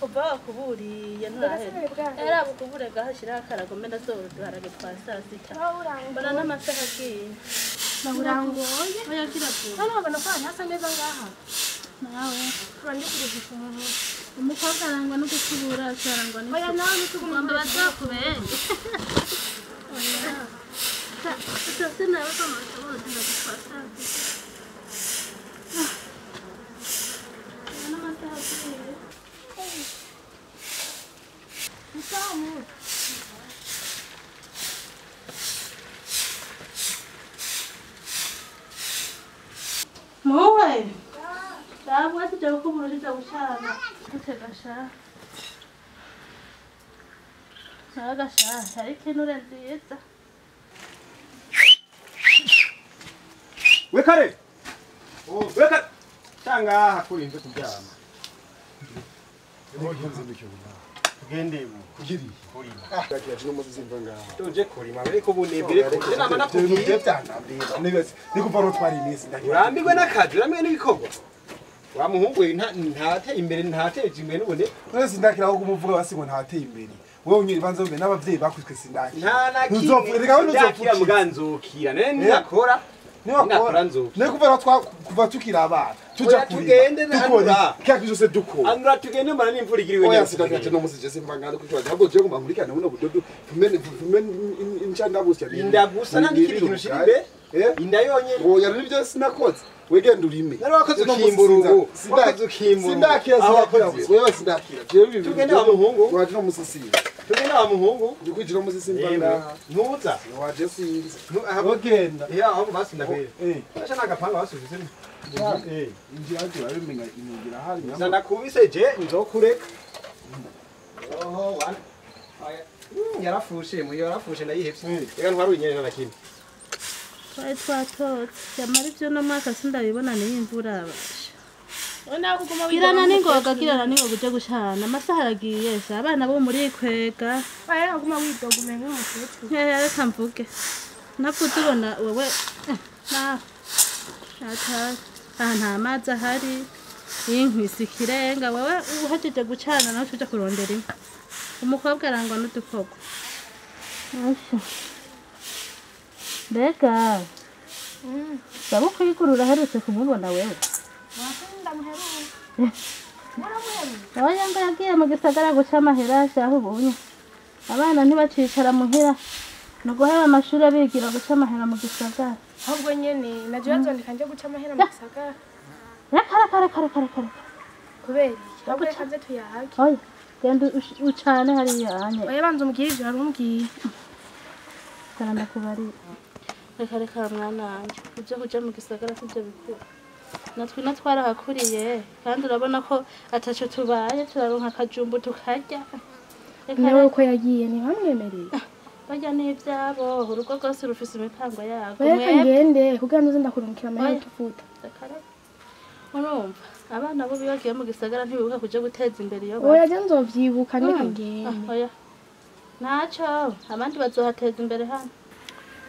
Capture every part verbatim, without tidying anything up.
Kuba kuburi yanura era bukubure gahashira karagomenda zo harage twasa sita bana namasaka ki maburangoye oyakira tu hano bana kwa hasa meza ngaha nawe kandi kubifunga umukokarangwa no gusubura cyarangwa ni oya nawe tugomba bazakubenge oya ta sasa nawe tumushobora twasa bana namasaka Vamos. Mãe, dá uma de água como hoje está usada. Você gasta. Você gasta. Sabe que não é dieta. Vem cá aí. Oh, vem cá. Tanga, aquilo ainda tem que amar. Eu vou fazer isso agora. Gende kugiri korima akajya no muzinva ngaho tonje korima ariko bunebere ko namana kugiye cyangwa nibese nikuva ro twari imisi ndagirambirwe nakajira mwe n'ibikogo wa muhungu nta ntate imbere ntateje imbere ubone wese ndakiraho kumuvuga basigo ntateye imbere wewe unyiri banze mbe nabavyeyi bakutwe sindaki nuzopfurika nuzopfurika muganzukira nene nakora niba nakora nzuko nikuva ro twakuva tukira abana tuja kugende ndakora kakijose duko anura tugende mara n'imvura igiriwe oya sikakati no musije simpangana kutwa ntabwo je kumangurika nawe no budodo fumene fumene inchanda busa ndabusa nandikiri kintu shiribe indayonye oya nibyo sinakoze wegende urime nari wakoze kimburugo sindakimburugo sindakira sindakira wewe sindakira je bibi tugende amuhungu waje no musisira tugende amuhungu ndikujira musisimpangana nuza waje sindi agenda ya aho basindabere eh acha nakapanga basubise Ja, eh, injira tu hari menga injira hari. Sana kubise je, nzokureka. Oh, wan. Aya. Yara fushe, mu yara fushe na yihepsi. Ega ntwari unyenya na kindi. Twa twa tot, yamari byo no maka sindabibona n'imvura abasha. Ona kuguma wirana n'ingoga kirana n'ingo buje gushana. Amasaharagiye se abana bo muri kwega. Aya kuguma widogumenga umutu. Yara kambuke. Naputubona wewe. Na. Ata. Aha maza hari inkwisi kirenga wewe uhajeje gucana naho tujya kurondera umukobwa arangwa n'udukoko Beka mm sabuko yikurura heretse kumubona wewe Wasinda muheru Mara muheru Tawanga yagiye mu gisagara guca mahera shaho ubunye abana ntibacicara muhera no guheba amashuri abigira guca mahera mu gisagara Ahubwo nyene naje bazondika nje guca amahera mu gisagara. Nakara kara kara kara kara. Kubera iki? Ahubwo kaze tuyahake. Oya, genda ucane hari yanye. Oya banze umugirije hari umubwiye. Karanda kubari. Nakara kara mwana wanje. Uje kuja mu gisagara sije bikura. Natwe natwara hakuriye kandi urabona ko ataco tubaye turaronka akajumbu tukarya. Niwe uko yagiye ni bamwemereye. Bajya n'ibyabo urugo rwose rufise imipango yago mwebwe ngende kuganuza ndakurungikira amahera tuvuta urumva abana bo bibagiye mu gisagara ntibibuka kuja guteza imbere iyo oya je nzovyibuka n'ikigende oya naco abandi bazohateza imbere hano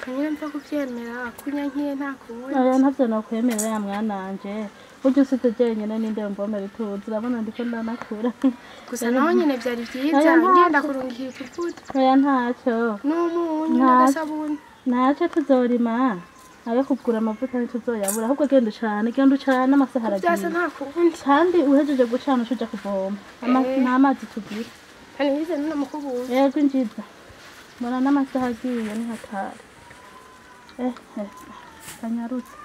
kanyira mva kuvyemera kunya nkiye ntakubona oya ntavyo nakwemerera ya mwana wanje buryo se tujyanye na ninde mbomere tuzi urabona ndiko nanakura gusa naho nyene byari byiza ngenda kurungikira kuvuta oya ntacyo n'umunyu n'agasabuni ntacyo tuzorima abe kugura amavuta nituzoyabura ahubwo genda ucana genda ucana amasahara byasa ntakubundi kandi uhejeje gucana ushujya kuvoma amazi n'amazi tugira kandi nize n'amukubura yego njiza mbona n'amasaha agiye ni hatari eh eh kanyarutse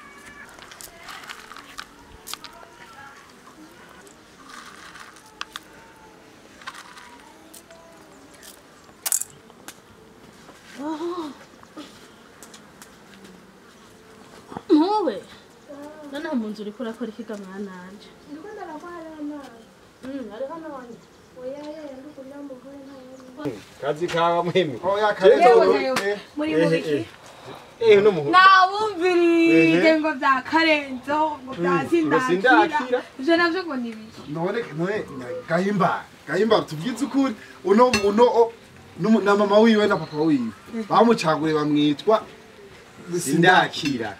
Move. Nana munzuri kora kora kiga mwana anje. Ndiko ndarakwara mwana. Mm, ari hano wanje. Oya ye ndiko ndambo kora nayo. Kazi kawa muhimu. Oh ya kazi. Muri muri ki. Eh no muhu. Na wumviri gengo bya Karenzo ngo byazindakira. Je navyo ngo nibiki. None none Gahimba. Gahimba tubyize ukuri uno uno na mama wiwe na papa wiwe. Bamucagure bamwitwa Sindakira.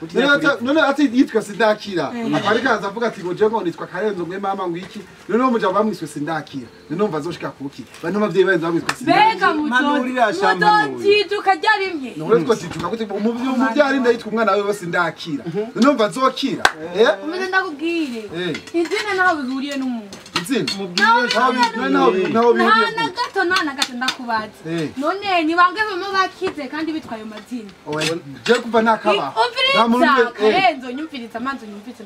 None ati yitwa Sindakira. Akari kaza avuga ati ngo je ngo nitwa Karenzo ngwe mama ngwiki. None umuja bamwiswe Sindakira. None umva azoshika kuki. Bano mavye benza bamwiswe Sindakira. Bega mutondira shamba. Mutondira kajyarimye. None twa tituka kuti umuvyo umuvyari ndayitwa umwana wewe Sindakira. None umva azokira. Eh? Umeze ndakugire. Izina naho bihuriye n'umuntu. Izina. Naho naho naho bihuriye. Na gato na na gato ndakubaza. None ni bange bamwe bakize kandi bitwa yo mazina. Oya. Banakaba namurumbe Karenzo nyumviriza amanzo nyumviriza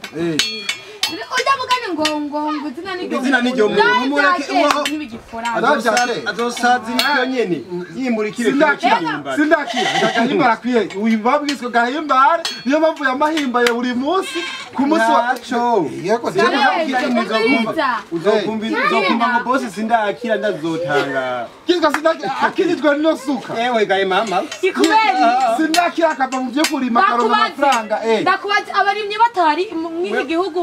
oja mugane ngongongo zina ni zina ni jomu umureke nibigifora azosaza niyo nyene yimurikire Sindakira Sindakira Gahimba rakwiye ubabwiswe Gahimba niyo bavu ya Mahimba ya buri munsi ku munsi wacu yego zina muzakumva uzokumva uzokumva ngo boss Sindakira ndazotanga kizwa Sindakira akizitwa no suka ewe Gahimba mama ikubeli Sindakira akaba mu byo kurima karoma amafaranga eh ndakubaza abarimye batari mw'iki gihugu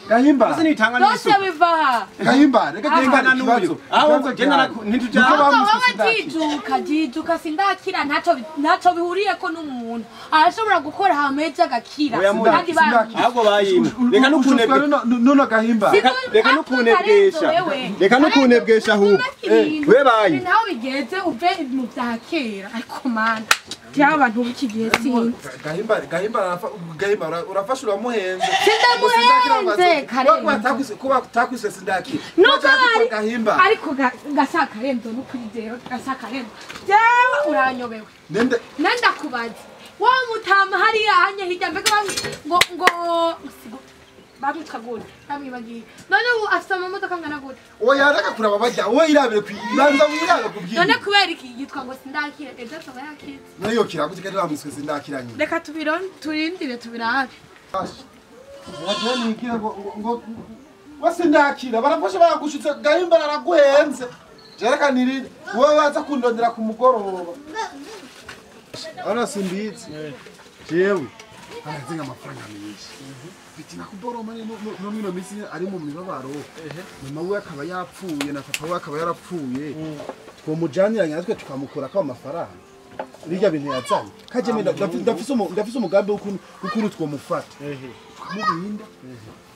Gahimba kibazo nitanga nisuka dose biva Gahimba reka gengana n'ubuzo ahubwo gengana ntitujaba bamusuka jituka Sindakira ntaco ntaco bihuriye ko n'umuntu arashobora gukora hameje agakira kandi bandi ahubwo bayimwe reka nukunebwe none Gahimba reka nukunebwesha reka nukunebwesha ahubwo we bayi naho bigeze ube mu byakera ariko mana by'abantu bikigeze Gahimba Gahimba Gahimba urafashura muhenze Sindamuhenze Karenzo atakwise kuba takwise Sindakira no Gahimba ariko gasaka Karenzo no kuri zero gasaka Karenzo jewe uranyobewe nende nanda kubaza wa mutama hari ahanye hijya mbega ngo ngo babutagone babibagiye none afite amamodoka ngana gute oya raka kuraba bajya oya irabire kwibanza mwiraga kubwira none kubera iki yitwa ngo Sindakira ejato bayakize nayo kiraguti kandi bamuswe Sindakira nyine reka tubirone turindire tubirahafi waje nigira ngo wasindakira barafashe bagushutse Gahimba araguhenze jereka niri wowe waza kundondera ku mugoroba ana simbitsi jewe arazinga amafaranga menshi bitina kuboroma no no mino misi ari mu mibabaro mama we akaba yapfuye na papa we akaba yarapfuye ko mujaniranye natwe tukamukora kwa amafaranga bijya bintu yazanye kaje menda ndafise ndafise umugambi ukuntu ukuru two mufata tukamurinda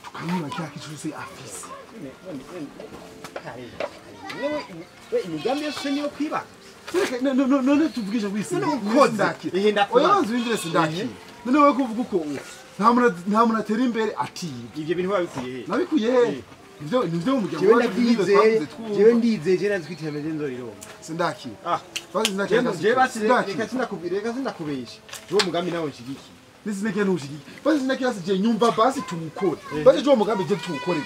tukamira cyaki cyose afise wewe we umugambi yashenye yo kwiba no no no no tuvugisha wisi Sindakira oya uzindire Sindakira none we kuvuga uko ntamuna ntamuna tera imbere ati ibyo bintu babikuye nabikuye ibyo nibyo umujya wa ndizeye jewe ndizeye je nazikwitemeze nzoriro Sindakira ah bazi Sindakira je basire reka sinakubire reka sinakubesha uwo mugambi nawo nshigiki nisineke nushigiki bazi Sindakira je nyumva basi tumukore bazi je uwo mugambi je tumukore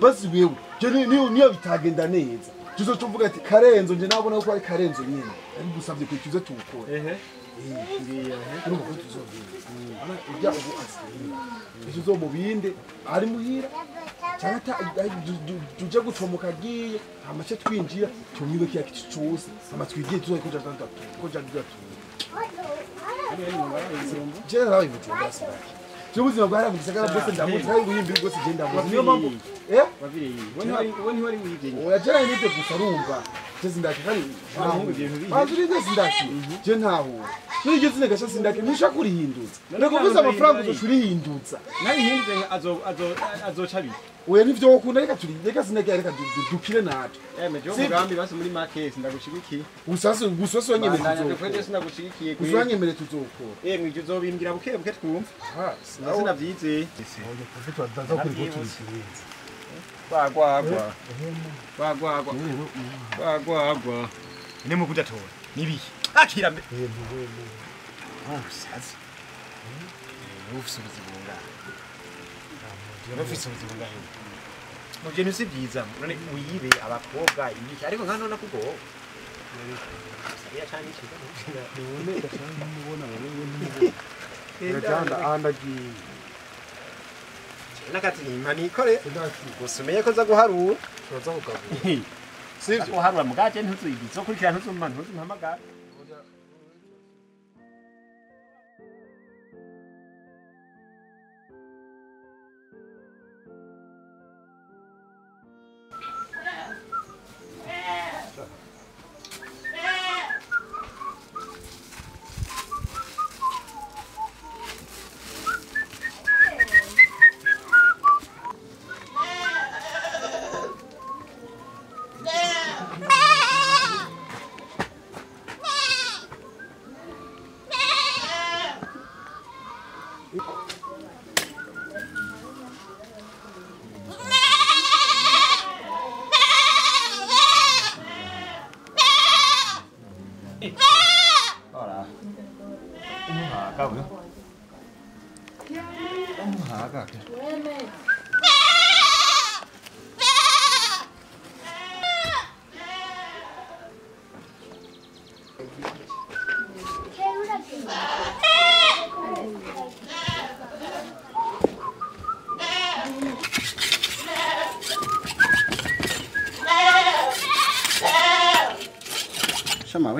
basi wewe je niyo niyo bitagenda neza tuzo tuvuga ati Karenzo je nabona uko ari Karenzo nyine ari gusabye kwituze tumukore ehe ehe urumva ko tuzo ana ujya ubu asiri izuzo mubinde ari muhira cyata tujya gutomoka giye amace twinjira tumiwe kiya kitcose amatwigiye tuzo ko jaza ndatu ko jaza general ibyo basi cyubuzima bwara mugisagara bose ndamutse uyimbiri bose genda niyo mambo eh babiri woni woni wari uyigenye oyajera nite gusarumba Sindakira ahubwo ibyo bibi bazurinde Sindakira je ntaho niryo zine gasha Sindakira nisha kurihindutsa ndakuvuza amafaranga uzoshurihindutsa nari hindutse azo azo azocabira oya nivyo ukunda reka turi reka Sindakira reka dukire nato emeje umugambi basi muri market ndagushigikiye usase gusoso nyemere tuzokora sinagushigikiye kuzanyemere tuzokora emwe ibyo uzobimbira buke buke twumva ha sinavyize oya profitwa ndaza kurigutsa Bagwa agwa. Bagwa agwa. Bagwa agwa. Nemu kudatora. Nibi. Akira mbe. Ah, sazi. Ufso bizibunga. Ufso bizibunga. Muje nuse byiza. None uyibe abakobwa ibiki ariko nka nona kuko. Sabiya cyane cyane. None ndashaka mubona wewe. Ndaganda andagiye. nakati manikore gusumeye ko za guharura noza kugabura sivyo uharura mugaje ntuzibizo kurikira ntuzumana ntuzimpamagara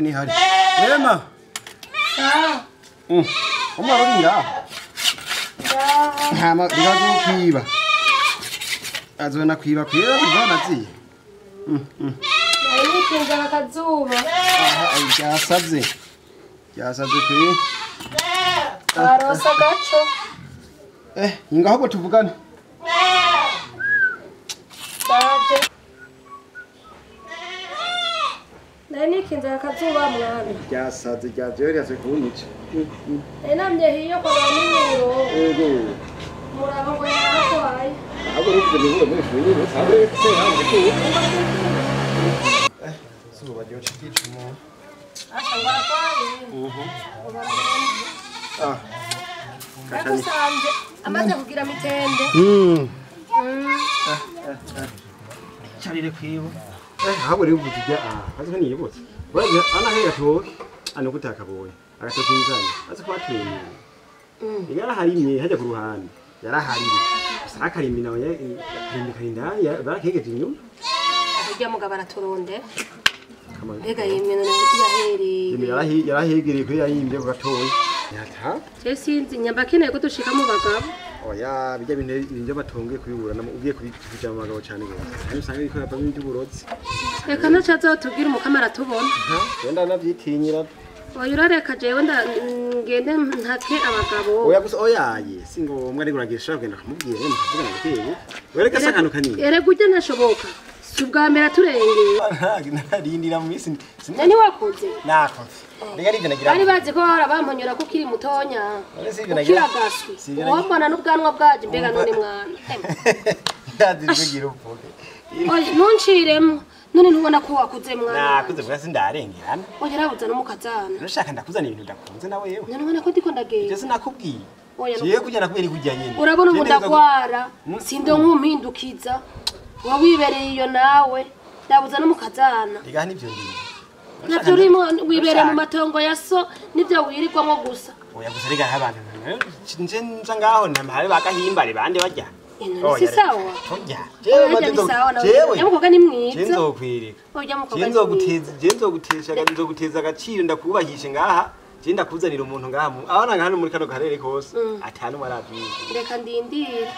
Ni hari. Lema. Ah. Um. Vamos lá vingar. Ah, mas diga que cuiba. Azona cuiba, cuiba, zona ti. Hum, hum. Aí que já tá zuma. Ah, aí já sabe. Já sabe que. Claro, sagacho. Eh, inga hoko tuvugana. Kinza kazuba mwana byasaze byazyorya se kunice enamye hiyo kwa nimero ego murabo kwa hapo ay abo ruko bivuga muri shuri sabe se hawo ku eh suba yo chikimo asa ngara kwa uhu ah kakusanje amaze kugira mitende mm ah ah charire kwibo eh habo ri ubujya ah azi kaniye bose Baje anahera to anokutaka boye akatokinzana azakwatwemye yara harimye haje ku ruhande yara harimye sakarimye nawe kandi kandi ya barakegeje inyuma akajya mugabana turonde ega yemye no yahereye yara yara hegere ko yayimbye gatoye yata se sinzi nyamba kineye ko tushika mu bagabo oya bijya bine binje batonge kubiburana ugiye kubijama mu bagabo cyane gose kandi usanga biko yaba n'induburozi Eka nacha azotubwira umukamara tubona. Wenda nabyitinyira. Oyurareka je wenda ngende ntake abagabo. Oya gusa oyaye singo mwari guragisha kugenda kumubwira mukugana guteye. Wereka sakanukaniye. Ere gujya nashoboka. Subgamera turengeye. Narindira mu misi. Nani wakuze? Nako. Ndega rijana gira. Ari bazi ko bara bamonyora ko kiri mutonya. Kira gaswi. Wabona n'ubwanwa bwaje mbega none mwana. Ndadivugira uvuge. Oye nunchiremo. None nubona ko wakuze mwana. Nakuze bwa sindarengerana. Oya rabuza no mukazana. Nushaka ndakuzana ibintu ndakunze nawe yewe. None nubona ko ndiko ndagenda. Je sinakubwiye. Oya no. Je kujana kubera kujya nyine. Urabona umudagwara sindo nk'umpindukiza. Wawibereye iyo nawe. Ndabuza no mukazana. Ndiga nibyo ndimo. Nabyo rimo wibere mu matongo yaso nibyo wirirwamo gusa. Oya gusa riga abantu. Nje nza ngaho namare bakahimbare bande bajya. Si sawa. Jewe mukoga ni mwiza. Nzokwirika. Oya mukoga. Nzoguteza, nzoguteza nzoguteza gaciro ndakubahishe ngaha. Je ndakuzanira umuntu ngaha. Abana ngahano muri kano gaharere kose. Atanu marabi. Reka ndindira.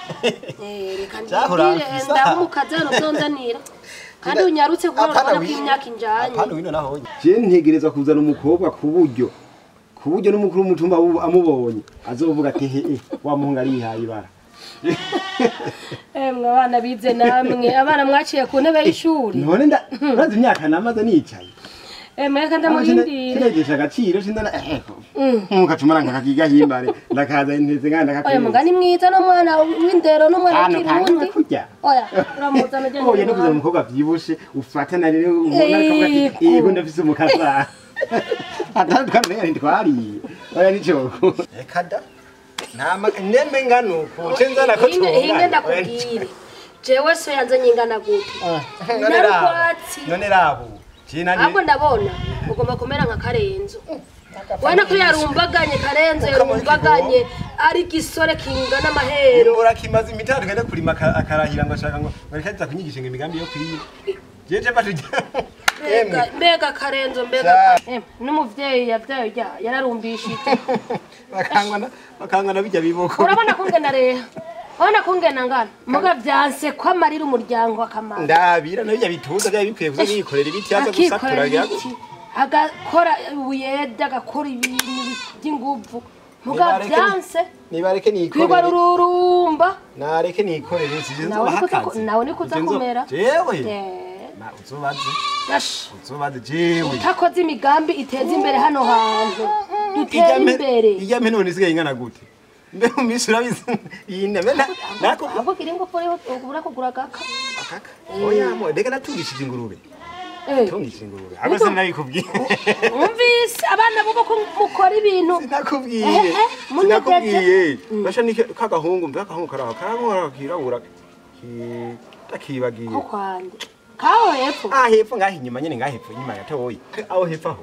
Eh reka ndindira ndamukazana uzondanira. Kandi unyarutse guhora n'imyaka injanye. Kandi wino naho. Je ntegereza kuzana umukobwa kuburyo. Kuburyo n'umukuru mutumba amubonye. Azovuga ati he wamuhunga rihaye bara. Eh mwana bize namwe abana mwaciye ku ntebe y'ishuri none ndazi imyaka namaze nicaye eh mwe kandi murindire kiregesha gaciro sindana eh mukacumara ngakagiga himbare ndakaza inteze ngana ndakakuye oya mugani mwiza no mwana w'indero no mwana w'ikirundi oya uramuza najye oya no kuza mukobwa byibushe ufata na rero umuntu akavuga ati yego ndafise umukasa atatwamenye ndwari oya nico ekada Nama nembe ngano kucenzana ko tshona. Inge ndakugire. Jewe so yanzanye ngana guti. None rabo. None rabo. Cina ni. Abo ndabona ugomba kumera nka Karenzo. Wana ko yarumbaganye Karenzo yarumbaganye ari kisore kinga n'amahero. Urakimaza imitaro genda kurima akarahira ngo ashaka ngo barikaza kunyigisha imigambi yo kwiye. Jeje batuje. Mbega mbega Karenzo mbega n'umuvyeyi yavyaye yararumbishite. Bakangana bakangana bijya biboko. Urabona kungena reha. Urabona kungena ngana. Muga byanse kwamarira umuryango akamana. Ndabira nabijya bituza bya bikwiye kuzikorera ibityaza gusatura yako. Agakora ubuyeda agakora ibintu by'inguvu mugabyanse nibareke nikorere kwibarururumba nareke nikorere izizo bahakaze nawe niko zakomera jewe na uzubaze gash uzubaze jewe takoze imigambi iteze imbere hano hantu duteye imbere ijyame none sigaye ingana gute mbe umisura bizine mena nako ako kiringo pore ukubura kugura kaka akaka oya mo deka natugishije ingurube Toni singurura. Abase nabikubwiye. Umvise abana bubo ko mukora ibintu. Sinakubwiye. Sinakubwiye. Basha nike kagahungu mbe kagahungu karaho kankora kirabura ki takibagiye. Ko kwanje. Kaho hepfo. Ah hepfo ngahi nyuma nyene ngahi hepfo nyuma gatoyi. Aho hepfo ho.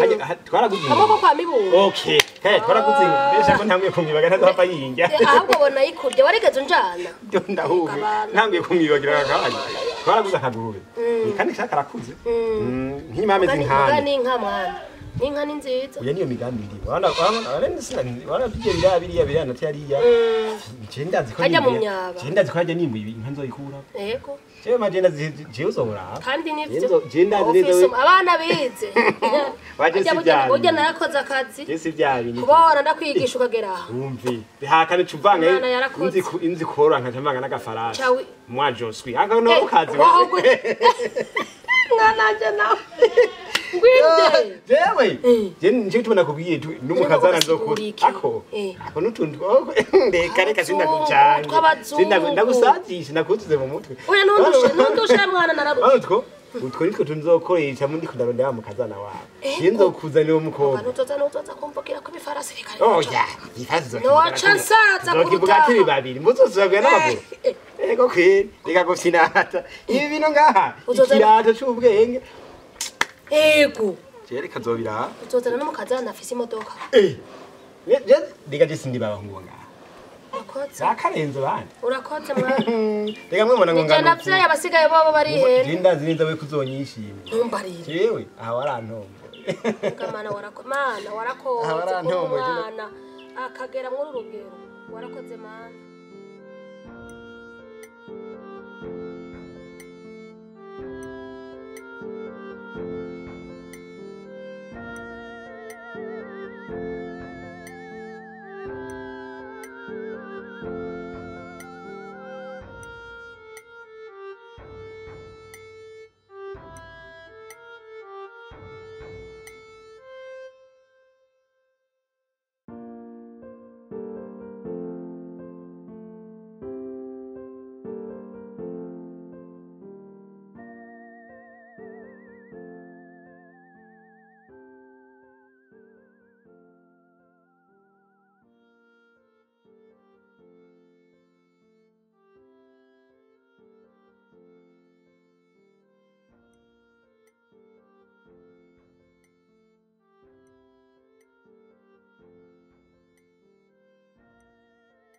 Haje twaraguzinga. Amoko kwa mibungu. Okay. Hey twaraguzinga. Besha ko ntangiye kumwibaga ntazapfa yinja. Ahubwo bona ikurya waregeze njana. Ndo ndahuwe. Ntangiye kumwibagira kanje. Twaraguza kagurube. Kandi cyakarakuze. Nk'imame zinkana. N'inka mwana. N'inka ni nziza. Uya niyo migambi iri. Wana wana sinani wana tije birabiriya birana tyariya. Genda zikora. Ajya mu myaba. Genda zikora ajya nimba inka nzoyikura. Yego. Cyo magenda zigiye uzobura. Kandi nivyo. Genda zirezo. Abana bize. Baje sibya. Ujya narakoza akazi. Yesi byabini. Kubora ndakwigisha ukagera aha. Umvi. Bihakane cuvanga. Inzi inzi kora nkacamanga n'agafarasi. Mwajoswi. Haka no ukazi. Nganaje nawe. Ngwinde. Jewe. Je nje tubona kubiye numukazana nzokuri. Ako. Ako nutuntu. Ndeka reka sinda kuchanga. Sinda ndagusadisha nakutuze mu mutwe. Oya nondushe nondushe mwana narabuye. Utwo. Utwo nitwo tunzokoresha mundi kudabanda mukazana wawe. Yenzo kuzana uwo mukobwa. Abantu tozana utoza kumpokera ko bifarasi bikari. Oya. Bifarasi. No chansaza kuruta. Ndokibugakiri babiri. Muzozabwe n'abaguru. Ego kweli ndikagosinata. Ibi bino ngaha. Ikirato cy'ubwenge. Ego. Jere kazobira. Utozana n'umukazana afise imodoka. Eh. Je ndikaje sindi babahungu ngaha. Za Karenzo bana urakoze mwana ndikamwemona ngo ngana navya yabasigaye babo bari hene ndinda zirinda we kuzonyishima umbarire jewe aha warantombo kamana warakoze mana warakoze warantombo mana akagera mu rugero warakoze mana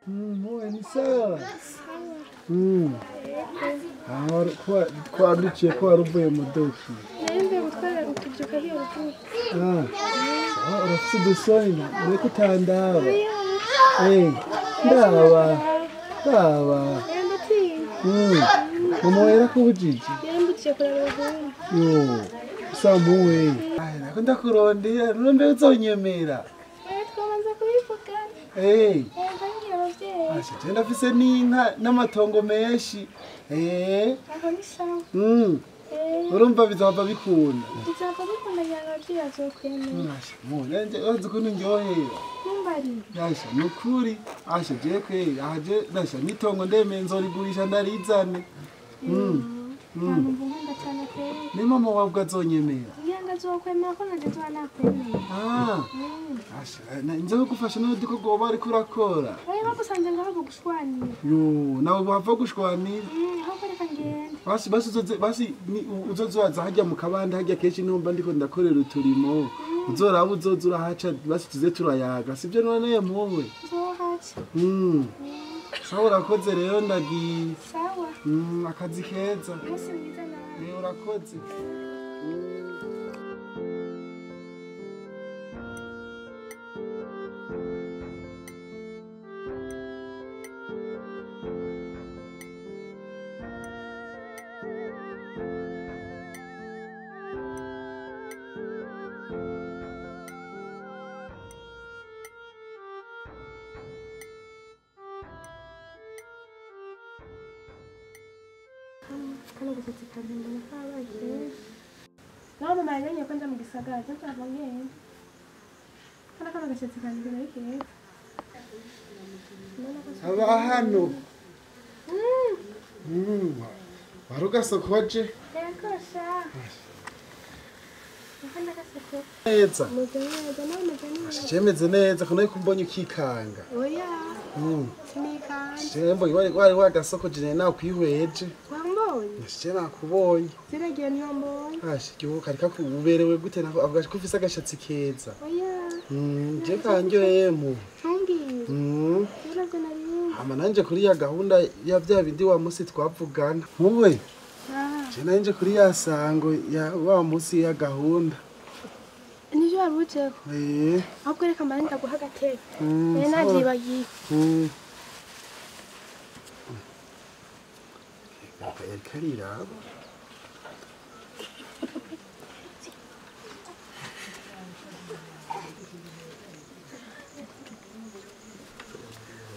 Mmm, so. Mmm. Ahora, kwa kwa ruche kwa rubuye mu doki. Nende gutwara kujuka hiyo rubuye. Ah. Ah, urafite dusayina, uriko tandaba. Eh. Ndaba. Ndaba. Mmm. Umoera kubujiji. Yambutse kurara ngo. Yo. Sambuwe. Ai, nakunda kurondia, runde uzonyemera. Eh, twamanza kubifuka. Eh. Ashitenda fise ninka namatongo menshi eh mm urumva bizaba bikunda bizaba bikunda cyangwa kiyazokwemera mu nende azikuni njohera kumbari yasha nukuri ashije kwe aje nasha nitongo ndemenzo rigurisha ndarizane mm ni mama wabwa zonyemera yanga zokwemera ko naje nakwemera ah asha nzo kufasha no diko goba ari kurakora Yo, now we have focused on me. basi basi basi uzozoa zahajya mu kabanda hajya kenshi n'umba ndiko ndakorera uturimo uzora uzozura haca basi tuze turayaga sibyo none ya mwowe uzohaca mm sawa rakoze rero ndagi sawa mm akazi keza nsubiza nawe rero rakoze Kalo kutoka kwenye mafara hiyo. Na mama yangu yakwenda mgisaga, sasa apange. Kana kana kutoka kwenye hiyo. Hawa hano. Mm. Mm. Baruka sokoje? Yakosha. Kana kana sokoje. Etsa. Chemeze neza kuno kumbonye ukikanga. Oya. Mm. Nikanga. Chembo ywa ywa ywa gasokoje nawe kwihweje. Nashema kubonye. Ziragiye niyo mbonye. Ashe cyo karika kububerewe gute nako avuga ko ufise agashatsi keza. Oya. Mm, je kanjye yemu. Kandi. Mm. Uraza nari. Ama nanje kuri ya gahunda ya bya bindi wa musi twavugana. Wowe. Ah. Je nanje kuri ya sango ya wa musi ya gahunda. Nijo aruje. Eh. Akwereka mbare ndaguhagateka. Eh naje bagiye. Mm. El carira.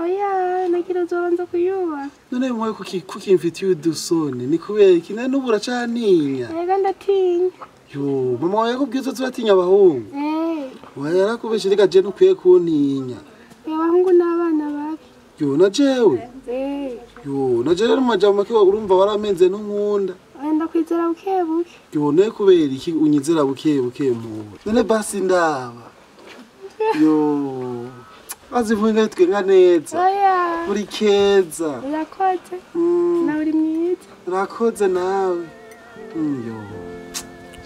Oya, nagira zobanza kuyuba. None muwe kuki kukimfitiye udusone. Ni kubera iki nane ubura caninya. Ega ndatinya. Yo, mama wawe yakubwiye uzatinya abahungu. Eh. Wera kubeshirika je nukwiye kuntinya. Abahungu n'abana babi. Yo na jewe. Eh. Yo, najere majama kiwa urumva waramenze n'unkunda. Wenda kwizera bukebuke. Yo ne kubera iki unyizera bukebuke muwe. None basi ndaba. Yo. Azivunga twenga neza. Oya. Uri keza. Urakoze. Mm. Na uri mwiza. Urakoze nawe. Mm, yo.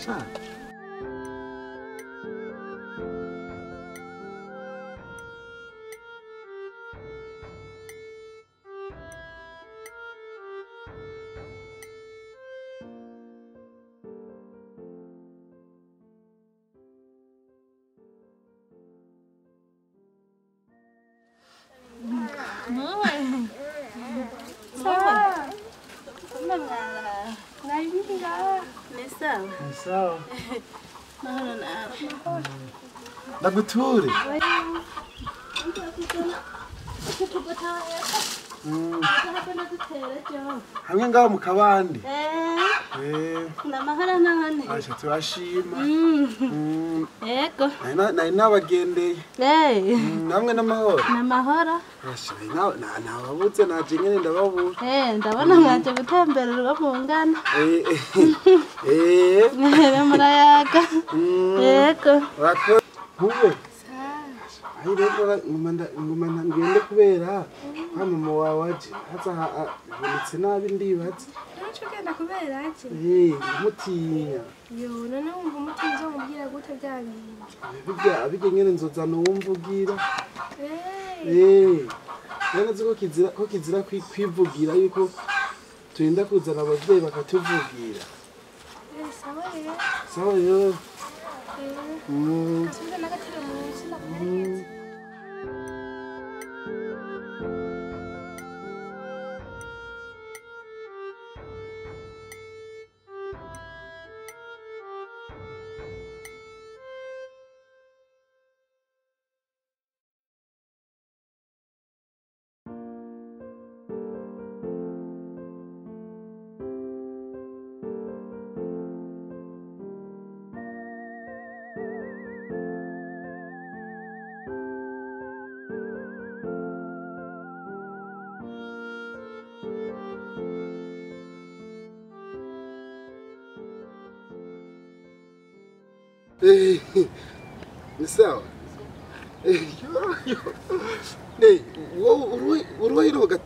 Sha. La guture. Mm. Hamwe ngaho mu kabande. Eh. Eh. Na mahara nahane. Asha turashima. Mm. Ego. Na na nabagendeye. Eh. Namwe namahora. Namahora. Asha na na nababutse naje ngene ndababura. Eh, ndabona mwaje gutemberera babungana. Eh. Eh. Nere murayaga. Ego. Rako. Huwe. Ndikora ngumanda ngumana ngende kubera mama wawaje hata ubutse nabi ndibatse n'acugenda kubera ati eh mutinya yo none wumva umutinzo umubwira gute byabintu bijya abigenyene nzoza no wumvugira eh eh nagaze ko kizira ko kizira kwivugira yuko turinda kuzana abavyeyi bakatuvugira eh sawa rero sawa yo mm Hey, Michelle. Hey, you Hey, what do you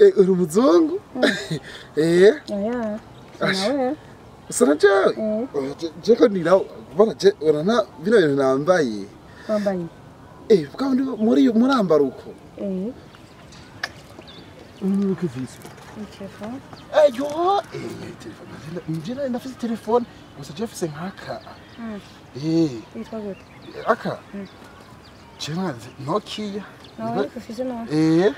Eh, uri muzungu? Eh? Yeah. Nawe. Sana cha. Jeko ni lao. Bana je urana bino bino nambaye. Nambaye. Eh, kama ndio muri muramba ruko. Eh. Unu kuvisa. Telefone. Eh, yo. Eh, telefone. Mjina nafisi telefone. Usajefise haka. Eh. Itwa gute. Haka. Chema Nokia. Nawe kufisa nawe. Eh.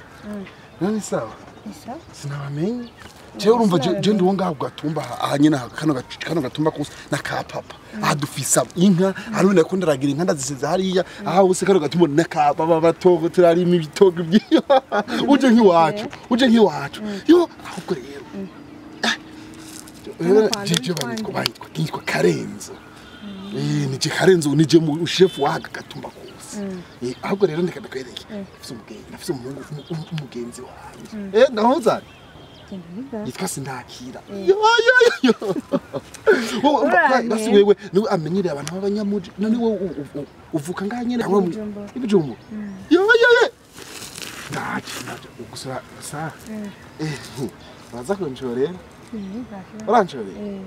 Nani sawa? Nisa? Sinawamenye. Che urumva je ndi wonga gatumba ahanye na kano kano gatumba kose na ka papa. Adufisa inka arone ko ndaragira inka ndaziseze hariya aha wose kano gatumba na ka baba batogo turari ibitogo byiyo. Uje nkiwacu, uje nkiwacu. Yo ahubwo rero. Eh. Jeje bani ko bani ko kinko karenzo. Eh ni je karenzo ni je mu chef wa gatumba ko. Eh ahubwo rero ndeka ndakwereke afise umugenzi afise umuhungu umugenzi wawe eh ndahozana yitwa Sindakira yo yo yo wo basiwewe ni amenyire abantu b'abanyamuje none we uvuka nganyene ibijumbu yo yo yo ndachi ndaje ukusura sa eh baza kunjore oranjore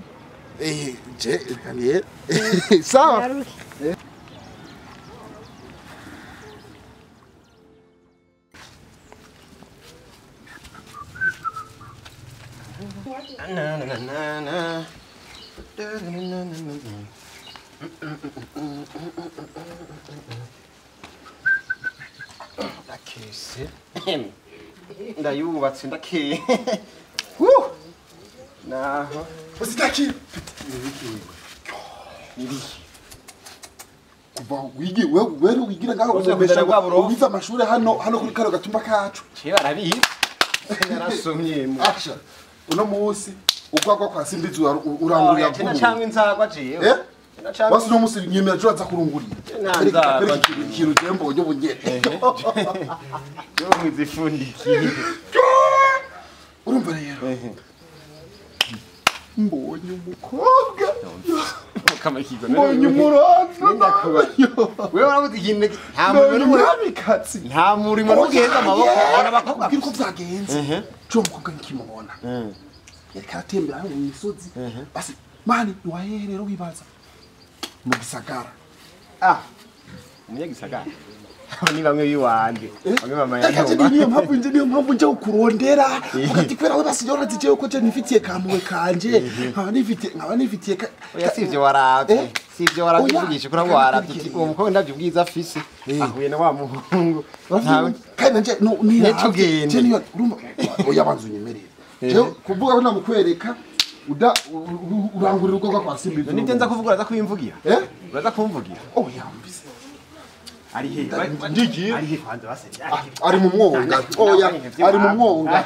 eh je kandi sawa Na na na na na na na na na na Uno musi ukwakwa kwasimbizwa urangurira kubu. Kina cyangwa inzagwa jewe. Eh? Basi no musi nyemera cyo aza kurungurira. Nanzagwa ikintu tembo cyo bugye. Yo mwizifundikiye. Urumva rero. Mbonye umukobwa. Ukamakiza nene. Mbonye umuranzi. Ndakubaye. Wewe urabuze ikintu nta muri murabikatsi. Nta muri mu genda amaboko abana bakobwa. Kiriko byagenze. Mhm. Chomko nkimubona. Mhm. Yakatembe aho imisozi. Basi mani wahere rero wibaza. Mu Gisagara. Ah. Niye Gisagara. Ni bamwe biwanje. Bamwe bamanya no. Ati niyo mpamvu nje niyo mpamvu nje ukurondera. Ati kwera we basi yora tije uko je nifitiye kamwe kanje. Nkaba nifitiye nkaba nifitiye. Oya sivyo warabye. Sivyo warabye kuvugisha kuri abo warabye. Uwo mukobwa ndabyubwiza afise. Ahuye na wa muhungu. Kandi nje no ni natugende. Je niyo urumva. Oya banzunyemerera. Je kuvuga bana mukwereka uda urangurira uko kwa simbi. Ni tenza kuvugura za kwimvugira. Eh? Uraza kumvugira. Oya mbise. Ari he ndigiye ari he kwanze baseri ari mu mwonga oya ari mu mwonga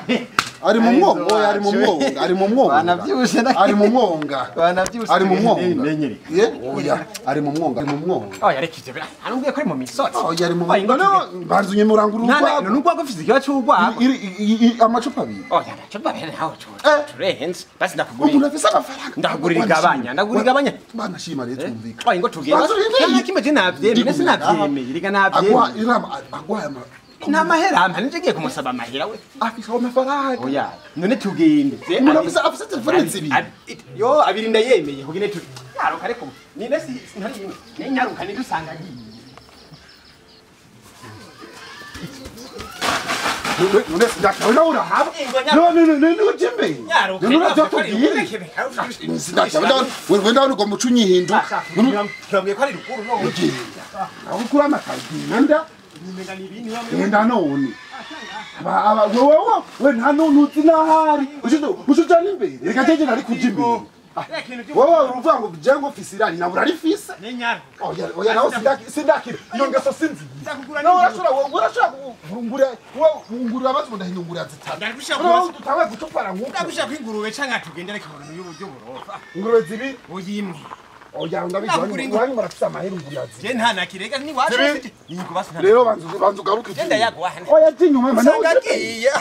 ari mu mwonga oya ari mu mwonga ari mu mwonga banavyushe ari mu mwonga banavyushe ari mu mwonga nenyereka oya ari mu mwonga ari mu mwonga oya rekije bya anumbye ko ari mu misotsi oya ari mu mwonga no banzunye murangura urwa no nubwo gufise ikiba cy'urwa amacupa abiri oya amacupa abiri naho turenze basi ndakugurira umuntu afise amafaranga ndagurira igabanya ndagurira igabanya banashima rero twumvika oya ngo tugenda kandi kimaje navyemye nese navyemye Agua irama agwa ma na mahera amane nje giye kumusaba mahera we afika amafaranga oya none tugende murabisa afisa difference bi yo abirinda yemeye kugine tu yaro kare ko ni nasi ntari ni nyaruka ni dusanga gi none ndaka uraura habu no no no no jimbe yaro none ndaka tugire ndaka ndaka we ndaka ko mucunyi hindu none kwari rukuru no Akukura makadi nanda nenda noni aba aba wewe wewe hano nutina hari ushuto ushuta nimbe reka tete nari kujimbe wewe uruvango byango fisirani na burari fisa nenyaro oya oya nawo sindaki sindaki yonga so sinzi ndakugura no urashura urashura ngurungura ngurungura abantu ndahinyungura zitatu ndagushaka tutawe gutopara ngo ndagushaka ingurube cyangwa tugendere kibona y'uburyo burofa ingurube zibi uyimwe Oya ndabizwa n'uburangi marafisa mahera uburazi. Je nta nakirega ni wacu. Ningo basana. Rero banzu banzu garuka. Genda yagwa hano. Oya tinyuma mana.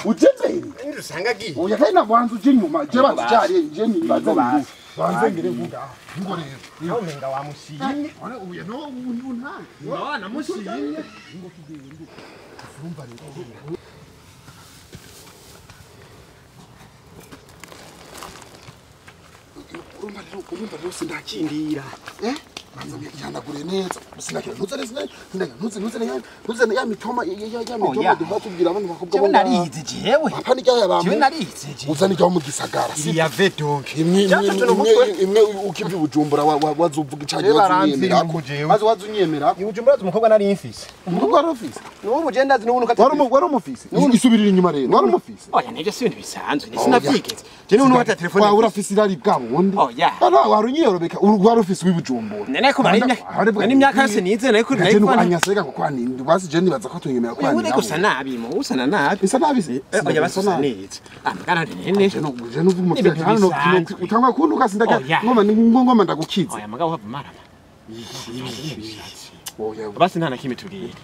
Uteteye. Ndusanga giye. Oya kana banzu tinyuma. Je banzu cyari je ni baza. One Kumba lusinda chindira, eh? Manzamia kiana kurene, sina kila nuzani sina, sina nuzani nuzani yani, nuzani yani mitoma, yani yani mitoma duba kumbira manu makubwa. Chini nari hitijewe. Hapana kia ba. Chini nari hitije. Nuzani kama mukisagara. Iya veto. Imi imi imi ukipi ujumbura wa wa wa zubuki chaji wa zuni miraku. Mazo wa zuni miraku. Ujumbura tumukubwa nari office. Mukubwa office. Nuno mujenda zinu nuno kati. Warumu warumu office. Isubiri nyumare. Warumu office. Oh yani just yoni bisanzo, sina ticket. Chini nuno wata telefoni. Wa ura office dali kamu wonde. Oh yeah. Ano warunyi yorobeka urugwaro office wibujumbo. Nene kumari nene myaka senize nene kuri nene kwanyaseka kokwani ndibasi je nibaza ko tungemera kwani. Uri gusana abimo usana nabi. Isana abisi. Oya basana nete. Amkana nene. Je no je no vumutse hano utangwa kunduka sindaka ngoma ngoma ndakukiza. Oya maka uhava mara. Oya basi nana kimituri.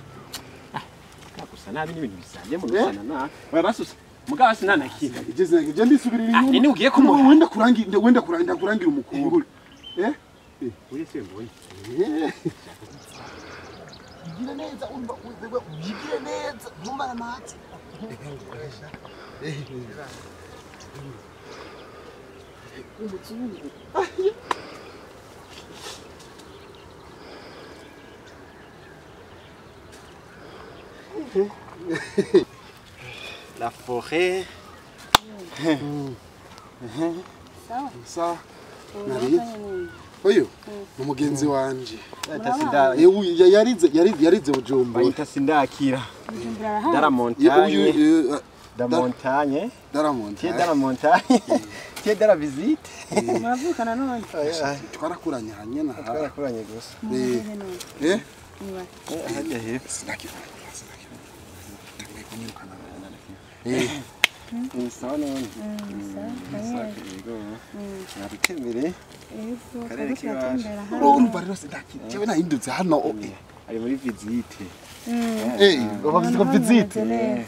Ah gusana abini bintu bisanje mu gusana na. Oya basusa. Mugaba sinana kina. Igeze nje ndisubirira inyuma. Nene ugiye kumubona wenda kurangira wenda kurangira kurangira umukuru. Eh? Uye semboyi. Igire neza umba uzewe ubigire neza numara mati. Eh. Umutsuni. Okay. La forêt. Ça Ça. Oyo, umugenzi wanje. Atasinda. Yarize yarize yarize ujumbo. Bayitasinda akira. Dara montagne. Da montagne. Dara montagne. Dara montagne. Tiye dara visite. Mavukana none. Twarakuranye hanye na. Twarakuranye gusa. Eh? Eh, hanye hepsi nakira. Nakira. Eh, insano ni, insano kidogo, na bitemele, karere kiwa, rogo barrosi daki, chini na hindu zahano oe, alimuri vizite, eh, wapatiko vizite, eh,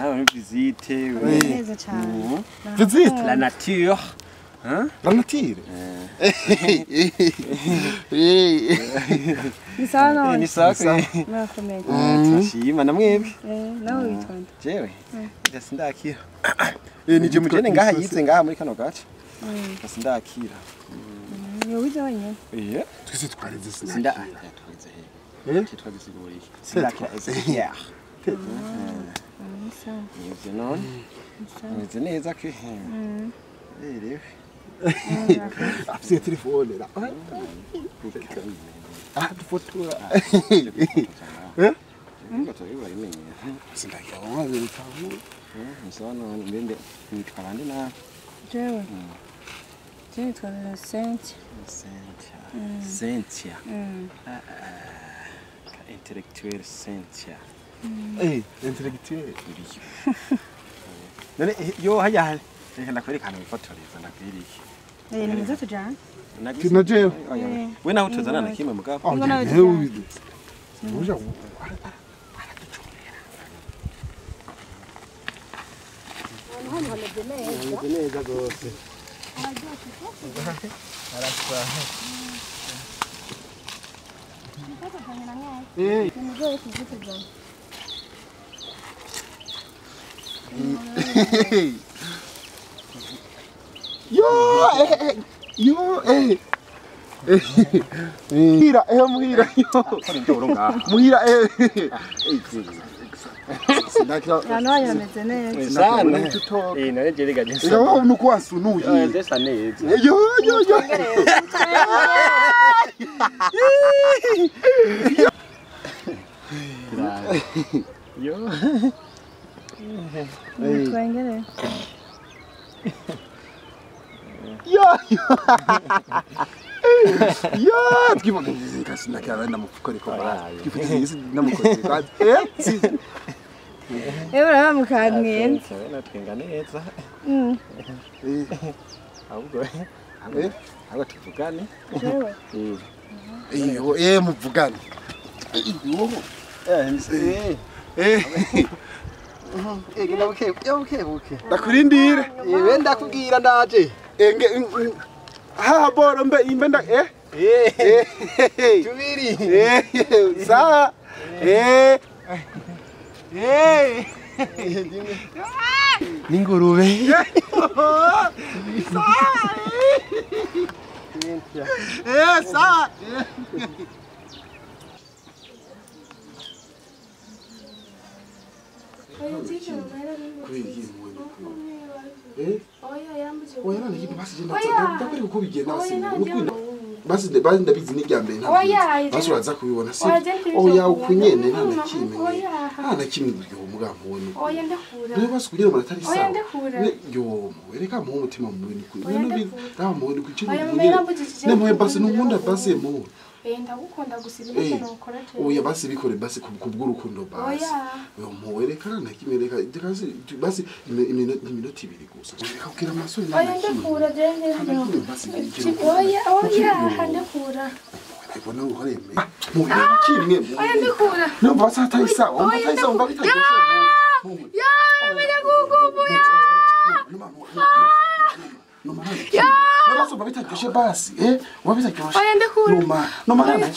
hawa vizite, vizite, la nature, hein, la nature, eh, eh, eh, insano, insano, na kumeka, si, mana mwepi. Não é isso gente é assim daqui e ninguém me diz nem garra isso nem garra americano gato é assim daqui lá eu vi também é tu se tu quer dizer assim daqui é tu quer dizer guri assim daqui é yeah isso não isso não é isso aqui ele a pessoa telefone lá ah tu foto é Nunca toquei para ele né? Assim daí eu não vi tabu, então não bem bem muito calando na. Jeu. Jeu tu é sente. Sente. Sente. Ah ah. Intelectual sente. Ei, intelectual. Nele eu aí já, ele naquele caminho foto ali, naquele. Ele não sabe já. Naquele não jeu. When out to zana naquele mas maga. Oh, jeu. Não já. Beleza, doce. Olha só. Ei! Yo! Yo! Ei! Muhira! É Muhira! Muhira! Ya no ya metene. Sana. Eh na je liga je. Yo unuko asunu yi. Eh desa ne yeti. Yo yo yo. Yo. Eh twangere. Yo yo. Ya tukiwa kwenye kasi na kwa na mfukoni kwa bara. Tukiwa kwenye na mfukoni kwa. Eh? Eu não me caguei. Não tem ganhei isso. Hum. Agora, agora, agora tu fugar né? Hum. E eu eu me fugar. É, é, é. Uhum. É que não o que, eu o que, o que. Da curindir. E vem da cugira da gente. É que ha bora mbe imbenda eh eh tuwiri eh sa eh eh ningurube sa eh sa Oh, eh ndagukunda gusibira no korete oya basi bikore basi kubw'urukundo basi we muwerekana nakimereka ndikazi basi iminota ibiri gusa ukakira amaso nayo oya ndakura je nje basi oya oya ndakura ibona uhore me muye kimwe oya ndakura no basi ataisa oya ataisa umbaga ataisa ya menya kukubuya no mara ya basi babita kishe basi eh wabita kishe ayende kuri no mara no mara na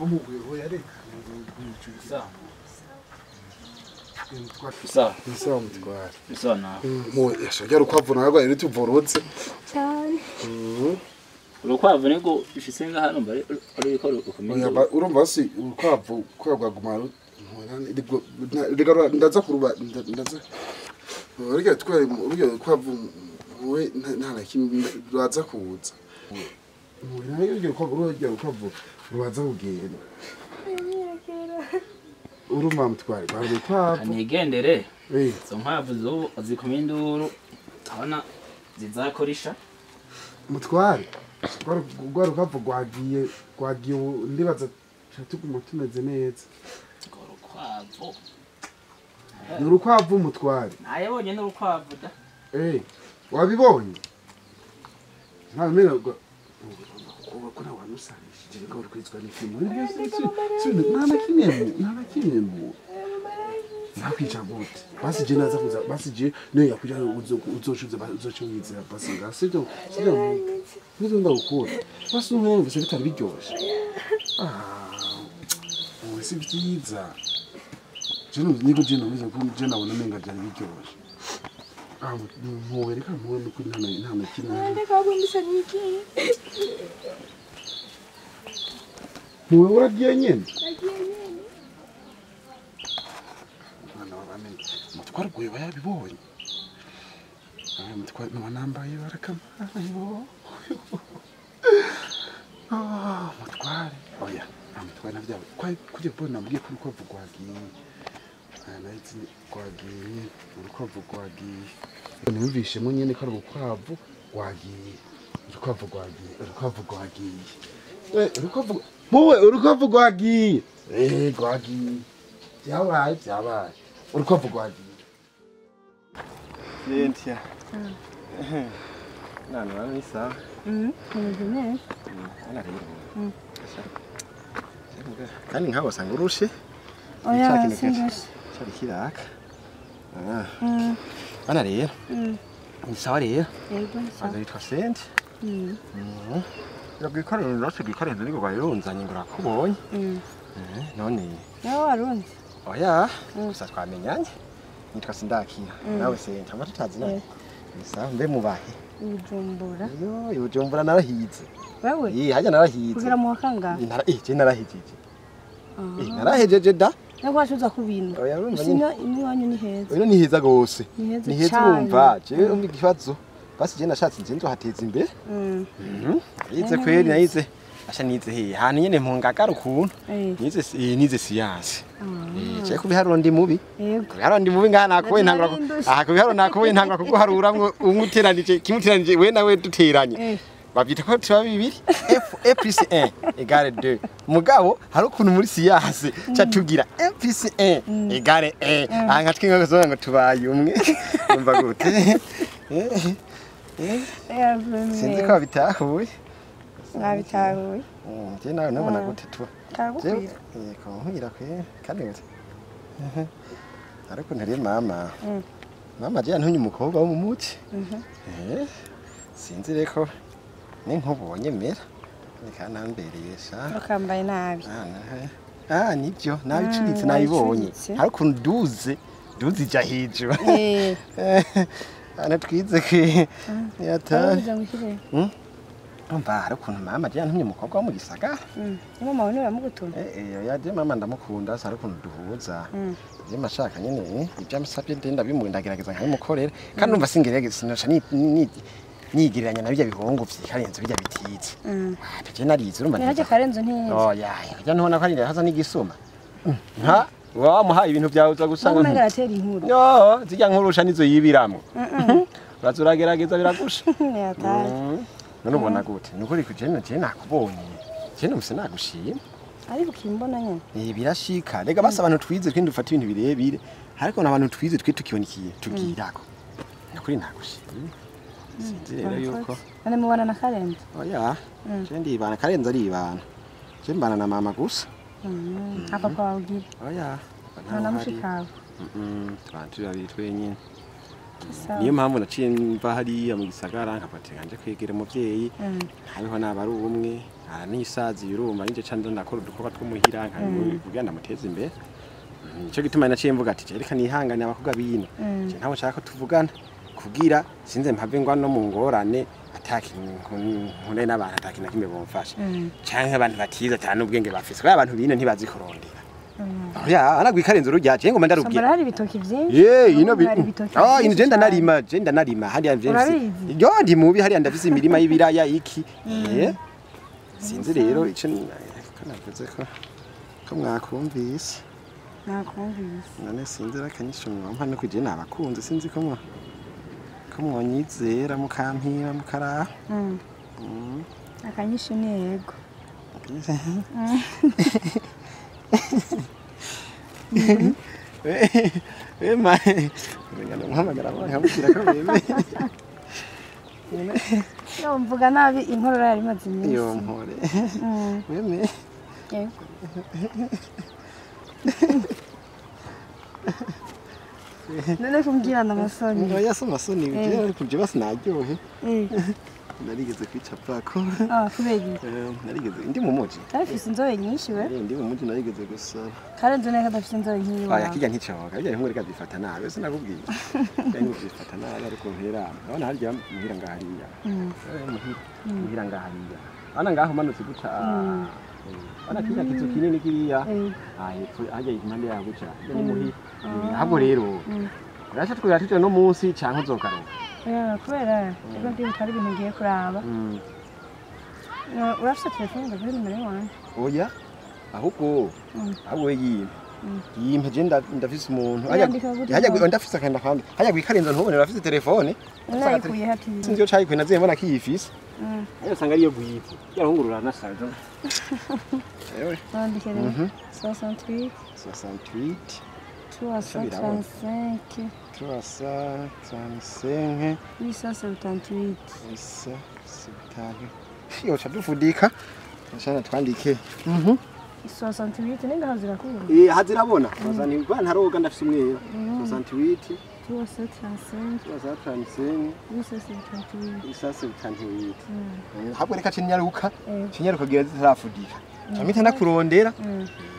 omu ho yare kuchuza kwa pisa pisa mtwara pisa na mo yesho yaro kwavuna yagwa iri tuvorotse cyane urukwavu nego ishisenga hano mbare ariko ukomeye urumva basi urukwavu kwagwagumara ndaza kuruba ndaza Urugero twari urugero kwavuwe ntarakimwe rwaza kuza. Murinaye urugero ko urugero kwavu rwaza kugenda. Uruma mtwari bari kwavu. Anigendere. Zo mpavu zo zikominduru abana zizakorisha. Mutwari rwa rukwavu rwagiye rwagiye ndibaza cyatukumo tumeze neza. Rukwavu. Nurukwavu mutware. Naye bonye nurukwavu da. Eh. Wabibonye. Nta mena ko ko na wanusanije jiko rukwizwa n'ikimo. Tsune mama kinemu, mama kinemu. Nakijaboti. Basi je naza kuza, basi je no yakuja uzoshuza uzochungitsa basi ngasito. Sino bizo ndakukora. Basi no ngise bitari bijyoshe. Ah. Usibyiza. Jeno niko jeno bizo ko jeno abona menga cyane bicyoroshye. Ah muwe reka muwe mukunda nayo nta kintu. Ndeka gumbisa niki. Muwe uragiye nyene. Agiye nyene. Bana bane mutwara guye bayabibonye. Ah mutwara no nambaye barakamara yo. Ah mutwara oya mutwara byawe kwa kujye bona mbiye kuri ko vugwagiye. Anaitse kwagiye urukwavu kwagiye numvishe mu nyene ko urukwavu kwagiye urukwavu kwagiye urukwavu kwagiye eh urukwavu muwe urukwavu kwagiye eh kwagiye yabaye yabaye urukwavu kwagiye Cynthia mhm nani wanisa mhm nizine ana rero mhm kandi nkaho sangurushe oya sangurushe Sorry, Kirak. Ah. Mm. Ana rero. Mm. Sorry. Yego. Azari twasente. Mm. Mm. Yagikorera rose gikorera niko bayonzanye ngurakubonye. Mm. Eh, none. Yawarunze. Oya. Gusa twamenyanye. Nitwa sindakira. Nawe sente amatutazi nawe. Gusa mbe mubahe. Ujumbura. Yo, ujumbura narahize. Wewe? Yi, haja narahize. Kugira mu wakanga. Nara eh, je narahijije. Ah. Eh, narahijeje da. Nakwashuza kubintu. Oya urumva ni wanyu ni heza. Oya ni heza gose. Ni heza urumva. Je umbi gifazo. Basi je nashatse nzi ndo hateze imbere. Mhm. Mhm. Yize kweli nayize. Asha nize he. Hani nyene mpungagara ukuntu. Nize nize siyansi. Eh je kubiharo ndi mubi. Kubiharo ndi mubi ngana nakowe ntangura ko. Ah kubiharo nakowe ntangura ko guharura umuteranije kimuteranije we nawe duteranye. Babyita ko tiba bibiri F P C one egare two mugabo hari ukuntu muri siyase cyatugira F P C one egare A anga twinga zo ngo tubaye umwe umva gute eh eh sinzi ko bitahuye nabitahuye je nawe nabona gute tuba je ko ngira ko kandi ariko ntari mama mama je antunye umukobwa w'umumuti eh sinzi reko ninkubonye mera nikanambereye sha ukambaye nabi ah nibyo nabi cunitse nabibonye ariko nduze nduze ja hijwa eh ana twize ke yata hm umva ariko mama je antunye umukobwa wo mu Gisagara hm mama wone yamugutuma eh yaje mama ndamukunda sa ariko nduhuza Jema shaka nyene ibyama sapye ndenda bimundagerageza nkamukorera kandi numva singerageza sinasha ni nigereranya na bijya bihongo byikarenzo bijya bititse aje narize urumva naje karenzo ntinze oh ya ya ntona ko ari haza n'igisuma nta wa muhaye ibintu byahuza gusanga nko ngaratera inkuru no zijya nkurusha nizo yibiramo urazuragerageza biragusha yataye none ubona gute nuko riko je nje nakubonye je numse nagushima ari bukimbona nyene eh birashika rega basa abantu twize twindi ufata ibintu birebire ariko nabantu twize twi tukibonikiye tugirako nakuri nagushima sinzi rero yuko ane mubana na Karenzo oya je ndibana Karenzo ari ibana je mbana na mama gusa apa kwa ugira oya bana mushikawe mm twantira bitwenyine niyo mpamvu naciye mva hariya mu Gisagara nkapatira nje kwegera umuvyeyi ntabiho nabari ubumwe ara nisazi yurumva nje canda ndakora dukoba twumuhira nkavuga ndamuteza imbere cyo gituma naciye mvuga ati je reka nihangane abakobwa bino je ntaho nshaka tuvugana kugira sinze mpave ngwa no mu ngorane ataki nkune n'abantu ataki nakimbe bomfasha cyangwa abantu batiza cyane ubwenge bafise kwa abantu bino ntibazi kurondera oya ana gwikarenzo rujyaje ngo mandarubye samara hari bitoki byinshi eh ino ah injenda narima jenda narima handi anvensi yo ndi mubi hari andavise imirima y'ibiraya iki eh sinzi rero ico kana kweze ko kamwakumvise nakumvise none sinzi rakanyishimwa mpano kuje nabakunze sinzi ko mwa kumwonyizera mukampira mukara mm mm akanyishimye yego eh eh ma ngana mama garaba hamukira ko bebe yo mvuga nabi inkorora yari mazimye yo mpore beme none kumbwirana amasoni ngo yasa amasoni ugira ari kuje basi naryohe narigeze kwicapfa ko ah kubegi narigeze ndi mu muji afise inzobe nyinshi we ndi mu muji narigeze gusara Karenzo neka adafise inzobe nyinshi wa yakijya nticawaga yari nkuri kadifata nawe se nakubwiye kandi ubifata nawe ariko mpera abana harya muhira ngahariya muhira ngahariya ana ngaho manutse guca ana kinya kitu kinini kiriya ahepfo ajya impande ya guca ni muhira ahabo rero urashaka twira twira no munsi cyanka uzogaruka ya kwera rero ndi mutari bingiye kuraba mm no urafite telefone ndabiri numero one oya ahubwo ahubwo yime yime je ndafise umuntu ajya ajya ndafise akanda kandi ajya gwikarenzo ntubonera afise telefone nayikuye hati sinzi cyo ayikuye naziye mbona kiyifise mm rero sanga ariyo gwifu yarahungurura na sazo ewe ndike rero soixante-huit soixante-huit trois cent trente-cinq trois cent trente-cinq huit cent soixante-huit huit cent soixante-huit yo chadufudika nshana twandike mhm soixante-huit ninga hazira ku eh hazirabona bazani bana haroga ndafise umwero soixante-huit trois cent trente-cinq trois cent trente-cinq huit cent soixante-huit habwo reka cinyaruka cinyaruka gira zitarafudika amita nakurondera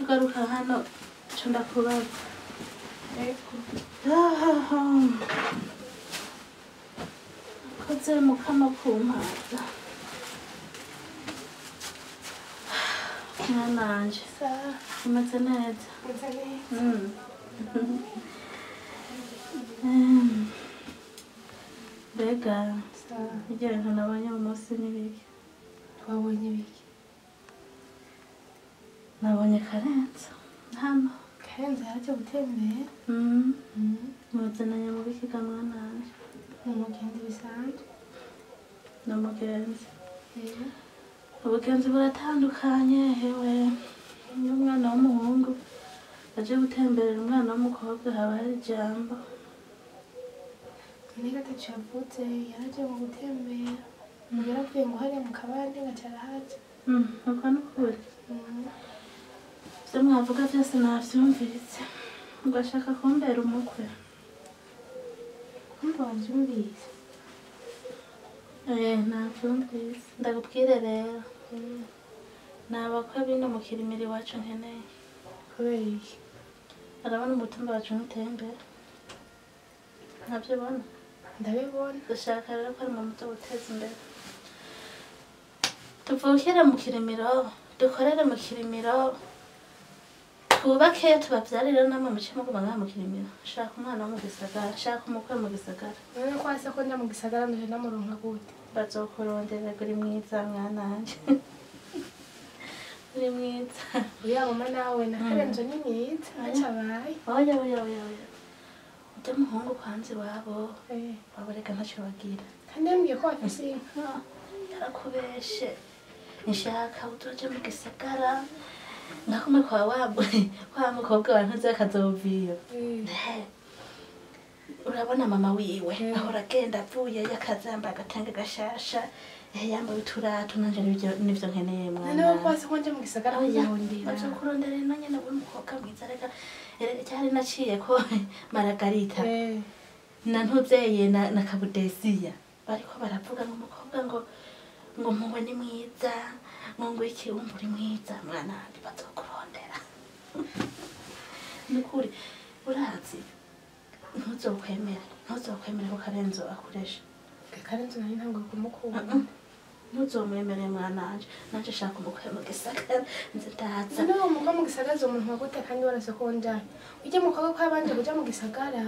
Tugaruka hano cyo ndakubaza eko koze mukama kumpaza nananje sa umeze neza umeze neza bega sa igenda nabanya umunsi n'ibiki twabonye ibiki nabonye Karenzo hano 햄 사야지 못했네. 응. 응. 맞잖아, 여기 시간만 안. 너무 괜찮아. 너무 괜찮아. 예. 너무 괜찮아. 타는 가냐, 해외. 뭔가 너무 온거. 아직 못했는데, 뭔가 너무 거기 가봐야지 안 봐. 내가 다 잘못해. 야지 못했네. 이렇게 뭐 하려면 가봐야 내가 잘하지. 응, 그건 그래. 응. Estou me avogando se não acho um vídeo, gosto de comer uma coisa, não pode um vídeo, é não acho um vídeo, daquele que era, não vou comer não porque ele me deu a chance né, foi, agora não botou mais um tempo, não sei bom, daí bom, deixa eu quero para mamãe botar o tempo, tu vou querer me querer mirar, tu querer me querer mirar Tubake tubabyarira namwe muke mu kubanga mu Kirimira. Shaka umwana wo mu Gisagara, shaka umukwe mu Gisagara. None kwa se ko nda mu Gisagara nje namuronka gute. Bazokorondera kuri mwiza mwananje. Kuri mwiza. Uya mama nawe nakarenzo ni mwiza. Acabaye. Oya oya oya oya. Utamuhungu kwanze wabo. Eh. Babareka ntacyo bagira. Kandi mbwiye ko afise inka. Yarakubeshe. Nshaka utoje mu Gisagara. Nakume kwa wabu, kwa mkobwa wanuza kazovio. Urabona mama wiwe, ahora kenda vuya ya kazamba gatanga gashasha. Yamba uturatu nanje nivyo nkeneye mwana. None kwa sikonje mu Gisagara kuzondira. Acho kurondera nanye nabwo mukobwa mwiza reka cyari naciye ko Margarita. Na ntuzeye na Kabudesiya. Bariko baravuga ngo mukobwa ngo ngo muwe ni mwiza. Mungu iki umburi mwiza mwana bazokurondera nukuri urazi ntuzokwemera ntuzokwemera ko Karenzo akoresha Karenzo nari ntabwo kumukunda ntuzomwemere mwana anje nanje shaka umukwe mu Gisagara nzitatsa no umukwe mu Gisagara zo umuntu wagute kandi warase ko ndani ujye mukobwa kwabanje kujya mu Gisagara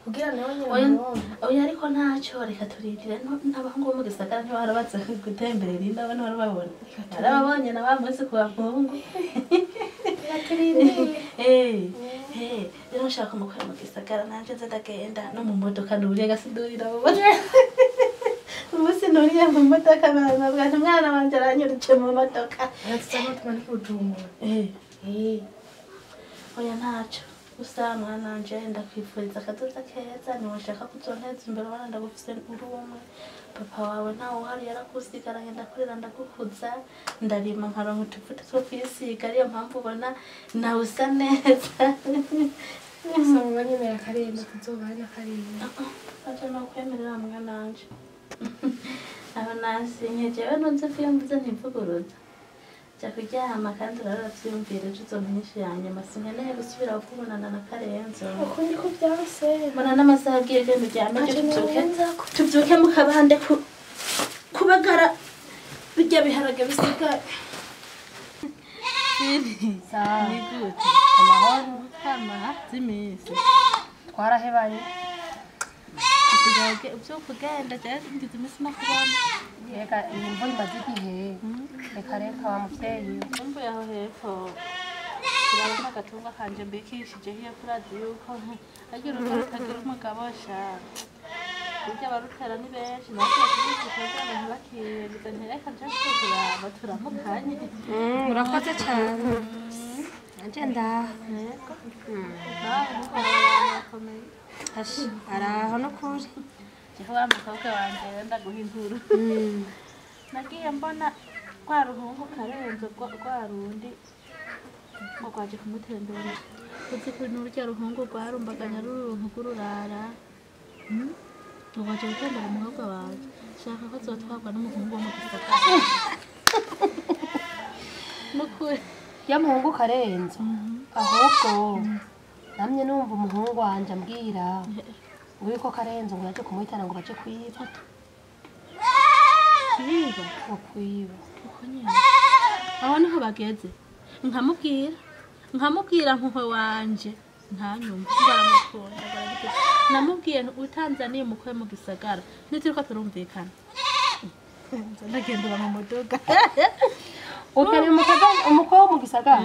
kugira nawe nyine oya ariko ntacyo reka turindire n'abahungu bo mu Gisagara nti barabatse gutemberera indaba n'abari babona arababonye nabamuse ku bahungu eh eh rero nshaka umukwe mu Gisagara nanje ndagenda no mu modoka nduriye gasidurira abo ubusi nuriye mu modoka nana bwa mwana wanje aranyurije mu modoka atsama tmani kujungu eh eh oya ntacyo Gusa mwana nje ndakwifuriza katoza keza ntiwashaka kutoneza imbere bana ndagufise urumwe papa wawe ntawe uhari yarakusigara ngenda kurera ndagukuza ndarima nkaronka utuvuta two kwisiga ariyo mpamvu ubona nawe usa neza Soma nyine ya Karenzo tuzobana na Karenzo Aje no kwemerera mwana nje Abanasi nyejewe nunze kwiyambuza ntivuguruza Chakuryama kandi urarabyumvira inshutso nyinshi yanjye masinkeneye gusubira kubonana na Karenzo uko niko byase mbona n'amasaha agiye genda uryame tubyuke tubyuke mu kabande kubagara bijya biharage bisigaye saa ni gute amahoro kama zimisi twarahebanye tugaye byo kugenda cyane ngize iminsi nakubona yeka imvura imaze igihe reka reka wamuteye umvu yaho hepfo turabona agatunga kanje mbikishije hiya kuri radiyo yuko agira urukagira umugabo ashaka bijya barutera ni benshi natwe tuzikora abantu bakiye bizanye reka nje kuraba turamukanye murakoze cyane agenda yego baho Hash, araho no kuri. Jewa mukobwa wanje ndaguhindura. Mm. Nagiye mbona kwa ruhungu Karenzo kwa rundi. Mukwaje kumutembera. Kuzi ko n'urya ruhungu rwarumbaganya ruruntu kururara. Mm. Tubaje gutembera mukobwa wanje. Shaka ko zotwagwa n'umuhungu wo mu Gisagara. Mukuri. Ya muhungu Karenzo. Ahubwo. Namye numva umuhungu wanje ambwira ngwiko Karenzo ngo yaje kumuhitana ngo baje kwiba kwiba kwiba uko nyine aho niho bageze nkamubwira nkamubwira nkuhwe wanje ntanyumva baramukunda namubwiye utanzaniye mukwe mu Gisagara nitiko turumvikana ndagendera mu modoka ukari mukaza umukwe mu Gisagara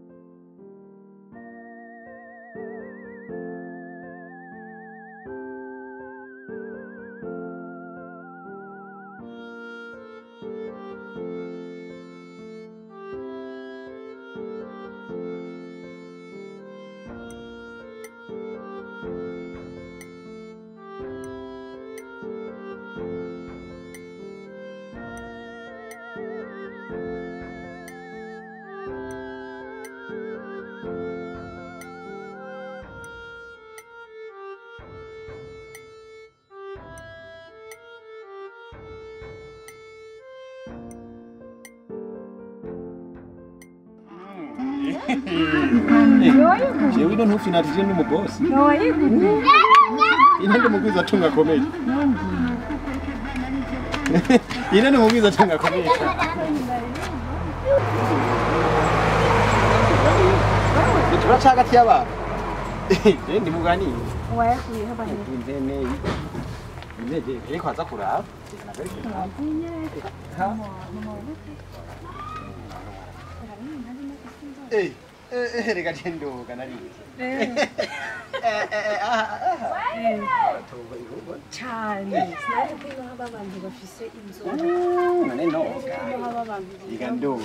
We don't have enough to my boss. No, I didn't. You know the movies are tunga comedy. You know the movies are tunga comedy. It's not Saga Tiava. Then the Mugani. Where we have a name. They can't talk about it. Regarding Canary. Charlie, you can do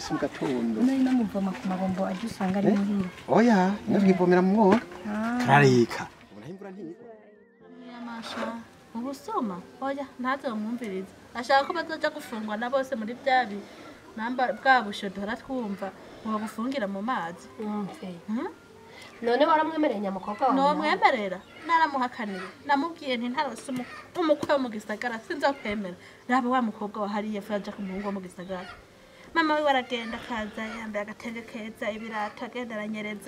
some catone. I just sang it. Oh, yeah, never give me a more. Carrica. Soma, or not a moon. I shall come at the jack from one about some deep tabby. Number Gabu should do that home for Fungi and Momads. No, no, I'm going to Yamako. No, I'm married. Nana Mohakani, Namuki and in Harasum, Umukomogistaka, since of Emil, Rabuamoko, Harry, a Frederick Mugomogistaka. Mamma, what again the cards I am back at the kids, I will attack it and yet it's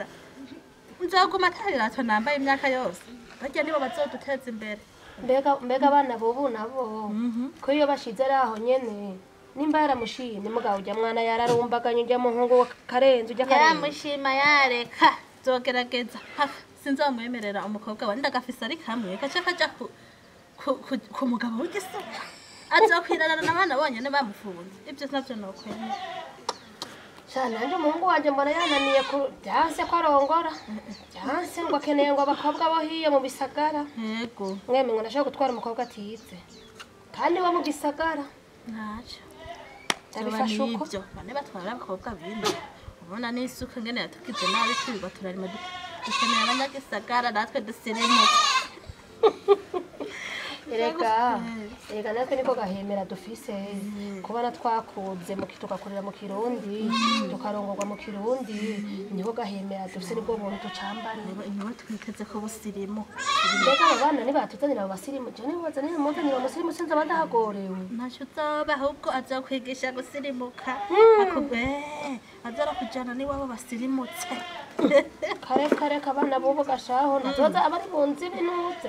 a good material to number in Nakayos. But you never told to tell in bed. Begabana, Navo, Koyabashida, Honyen. Nimbara mushi nimuga ujya mwana yararumbaga njya muhungu wa Karenzi ujya Karenzi yamushima yareka zogerageza sinzo mwemerera umukobwa wa ndagafisa ari kamwe kacha kaja ku mugabo w'igisa azokwirana n'abana bonye ne bamufunze ibyo navyo nokwemera cyane nje muhungu wanje mbona yananiye ku byanse ko arongora byanse ngo akeneye ngo abakobwa bo hiye mu bisagara yego mweme ngo nashaka gutwara umukobwa atize kandi wa mu bisagara nacho abifashuko bane batwara abakobwa bindi ubona n'isuka ngene yatukize nabi twiba turari madukana abanyagisagara natwe duseremo erega erega natwe niko gahemera dufise kubana twakuze mu kituka kurira mu kirundi tukarongorwa mu kirundi niko gahemera dufise niko bontu tucambane niko twikeze ko busirimo ndeka abana ni batuzanira abasirimo cyane bazanira mu mutanyira umusirimo sinza badahagorewe ntacho taba ahubwo azakwigisha gusirimuka akube azara kujana ni wabo basirimutse kare kare kabana bobo gashaho ntazoza abari bunzi binutse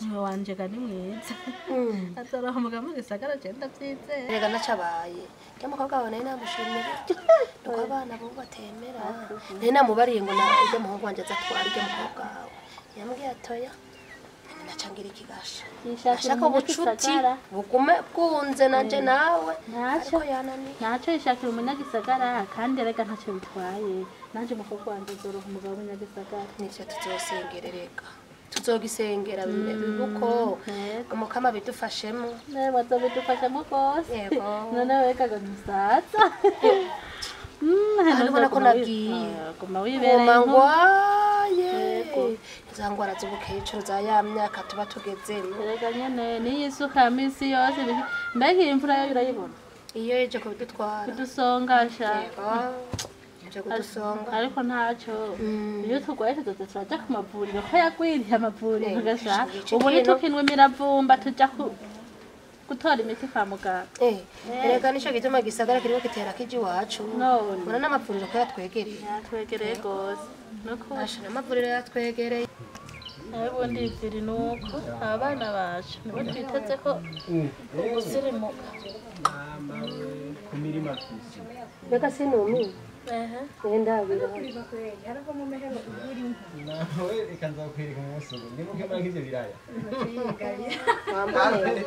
niwe wanje kandi mwiza ataraho mugamo gisagara cyenda vyize rega nacabaye cyamukabwa bana n'amushimira tukabana bo batemera nena mubariye ngo naje muhungu wanje zatwara ryo mukobwa yambwiye atoya nachangira ikigasha nshaka ubucuti bugume bwunze nanje nawe nacyo yanani nacyo ishakira umunyagisagara kandi rega ntacyo bitwaye nanje mukobwa wanje zoroha umugabo w'umunyagisagara n'icyo tuzosengerereka tuzogisengera bibuko umukama bidufashemo nawe bazobidufashemo kose yego none weka gusatsa hano ubona ko nagiye guma wibereye Zangwara z'ubukecuru za ya myaka tuba tugezemo. Rega nyene ni yisuka minsi yose mbega imvura yo irayibona. Iyo yeje ko bidutwara. Bidusongasha. ariko ntaco iyo tugwaye tudaturaja ku mavuriro ko yagwiriye amavuriro ngasha ubone tukinwe miravumba tuja ku gutora imiti kwa muganga eh erega nico gituma gisagara kiriko kitera kije wacu bona n'amavuriro ko yatwegereye yatwegereye gose nuko ashana amavuriro yatwegereye abo ndiviri nuko abana bacu nibo twiteze ko ubusirimuka ku mirima twisi beka sinumi Aha. Enda biro. Yara ko mu mehero ubiri. Na we ikanza kwirika mu musoro. Ni muke mara kije biraya. Wambone.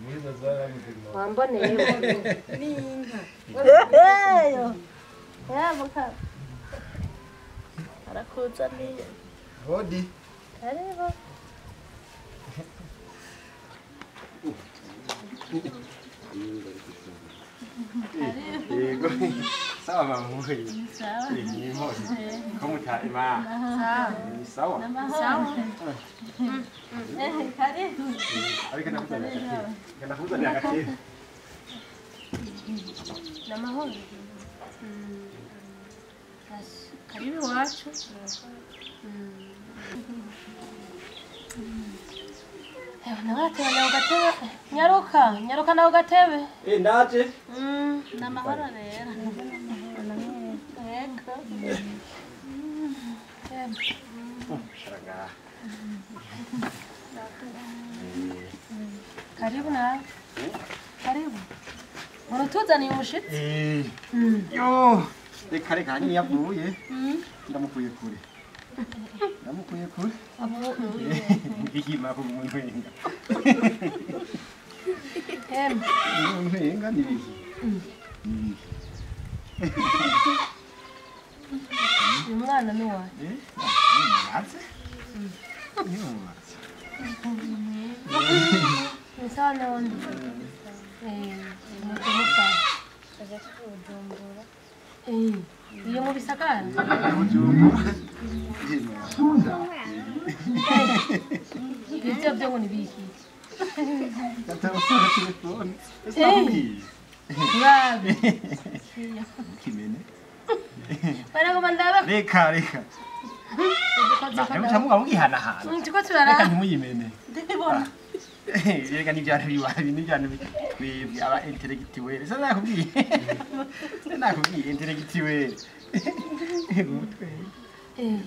Mwiza zara mutima. Wambone ni inka. Eyo. Ya muka. Arakuza ni. Hodi. Arebo. Ego. Sawa mamuhi. Sawa. Ni moyo. Kama taima. Sawa. Sawa. Eh, kare. Ari kana kuzana. Kana kuzana yakati. Na mahoji. Kas, karibu wacho. Eh, nawate wala ugatebe. Nyaruka, nyaruka na ugatebe. Eh, ndaje. Mm, na mahoro rero. Eko. Eh. Sharaga. Karibu na. Karibu. Urutuzaniye umushitsi? Eh. Yo, rekare kanye yavuye. Mm. Ndamukuye kure. Kamu punya kul? Aku punya. Iki mah aku punya enggak. Em, punya enggak ni? Yang mana ni wah? Eh, macam apa? Yang macam apa? Misalnya untuk eh macam apa? Kerja tu jomblo. Eh, dia mau bisa kan? Jomblo. It's up there on the beach. That's all. It's not me. Grab it. Para comandaba. Reka, reka. Ndio chamuka mungi hana hana. Ndikotura. Reka nimuyimene. Ndikibona. Eh, reka nijana biwa, nijana bi bi aba interactive. Sana nakubi. Sana nakubi interactive. Ngutwe. Eh.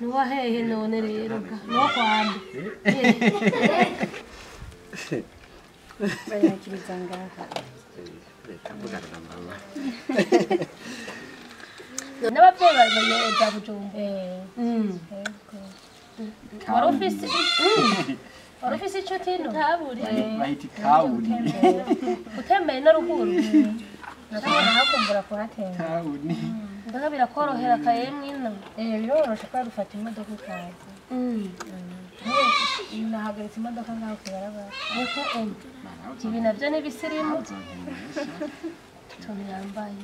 Nuwa hehe none rero ka no kwambi bana kibizanga leta mbugara na mama naba pora baye tabujumbe mm waro fisi waro fisi chotino taburi bahiti kaburi utembe na ruguru ndabona hakumbura ko hatembe taburi Ndaka bila koro hera kayemwe ino. Eh birorosha kwa rufata imodoka kaza. Mm. Ina hagaritse imodoka ngaho kubaraba. Yeko eh. Ibi navyo ni bisirimu. Tone yambaye.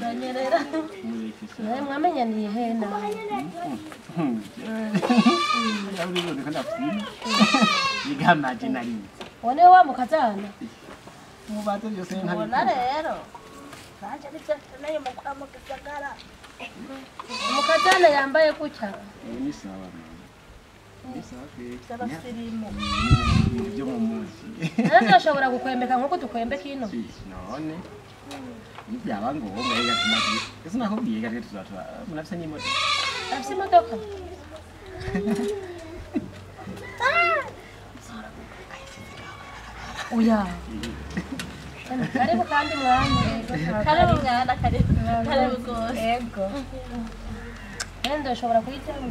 Banyerera. Eh mwamenya ni hena. Nigama jinari. One wa mukazana. Mubato byose nta. Bona rero. Baje bitse nayo mukwa mukagara mukatana yambaye kucha ni sawa ni sawa ke sabasirimo byo mu munsi nana shobora gukwembeka nko tukwembeka ino none nibyaba ngo mega tumati ese naho biye gaje tuzatwa munafise nyimoto afise modoka oya Karibu kandi mwana. Karibu mwana, karibu. Karibu gose. Ego. Endo shobora kuyitema.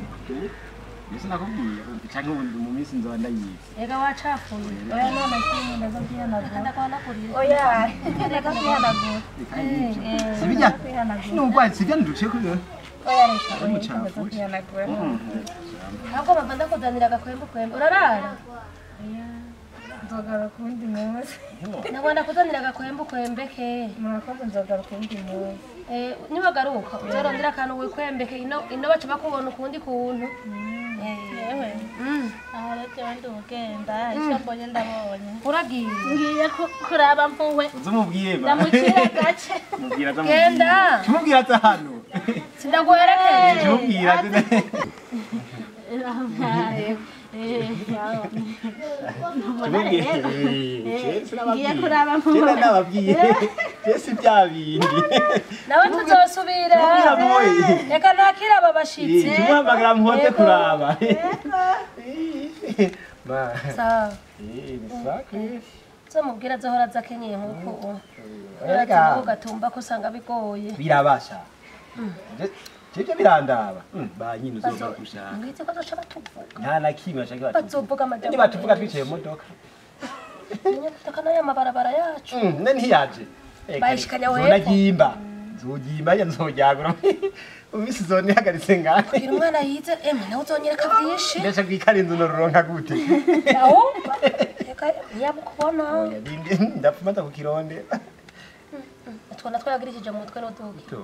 Yesu nakubwiye cyangwa ubundi mu minsi nzo ndayitse. Ega wacafuye. Oya mama kinyi ndazo kiyana. Kanda kwa nakuriye. Oya. Ndaga kuyana go. Eh. Sibijya. Numva sigana duce kuyo. Oya reka. Ndazo kiyana go. Nako babanda kudanira gakwembe kwembe. Urarara? Oya. Nzogara kundi munsi. Nabona kuzanira gakwembe kwembeke. Murakoze nzogara kundi munsi. Eh, niba garuka, uzarondira kantu wikwembeke ino ino bacu bakubona kundi kuntu. Tete birandaba ba nyine zoba kushaka ngitse ko tosha batuvuga nta nakimwe ashaka batuvuga amajambo ndi batuvuga twicaye mu modoka nyine takana ya mabarabara yacu nne ntiyaje bayishikanya wewe zonagimba zogimba ya nzojagura umisi zone hagaritse ngane kiri mwana yize emwe nawo zonyereka byinshi ndashaka bikarindu no ruronka gute ahumba eka yabukubona ndapfuma takukironde atwana twagirishije mu mutwe no duke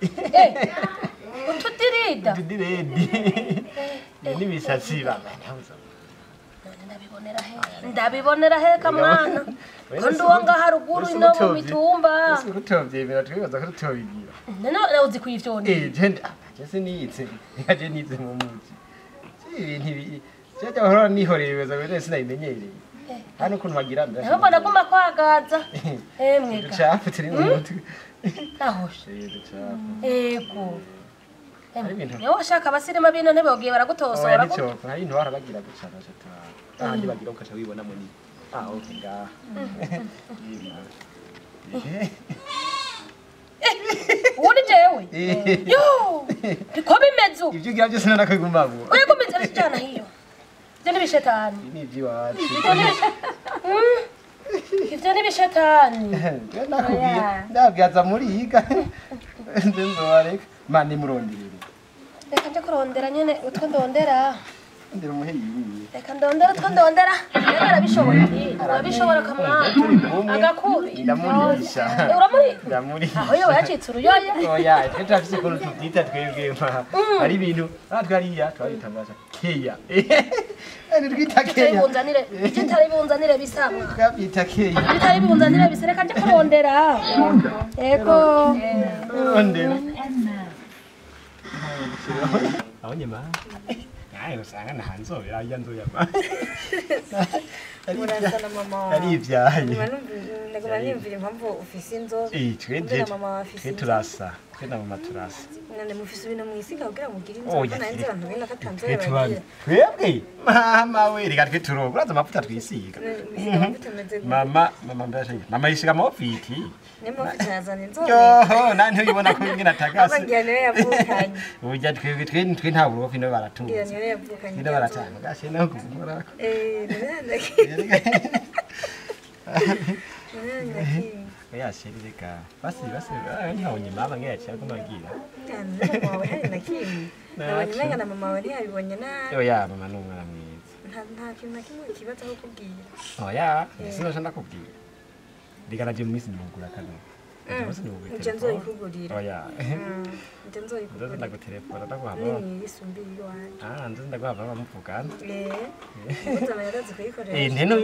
Hey, unto did it? Did it? Name is a sieve. Dabby wanted a hair come on. Don't do on the Haruku, no, to Ego. You are shocked about cinema being unable to give a good horse. I know how to get a good shot. Ah, you like your cash. We want money. Ah, okay. What did you do? You, the Kobe Mezzo. You got just another Kumbabu. Where come it is done here? Then we shut up. You need you are. If there is a shatan, that gets a Murica and then Dorek, Manimrondi. They can take on their onion with Condondera. They can don't condondera. I wish I were I wish I were a command. I got cool. The money. Oh, you actually through your yeah, I think I've seen that game. I didn't know. I've got here, try it. Kia. And it gets a cake on the name. It's a terrible on the name. It's a cake. It's a terrible on the name. It's a cake on the name. Echo on the name. Oh, you man. I was an hands over. I am to your mind. I leave ya. I live in Humble Officins of each. Mamma, Fitrasa, Matras. And the movies in a musical girl. Oh, yes, I'm going to come to you. Mamma, we got to roll. What about that we see? Mamma, Mamma, Mamma is a more feety. Oh, none who you want to come in attack us. We get between twin hours in over two. You never time. That's enough. Yes, the car. What's the rest of the know your mama gets? I come again. Oh, yeah, Mamma, no, I mean, oh, yeah, it's not a cookie. They got a missing oh yeah. Doesn't like a telephone. Ah, doesn't like a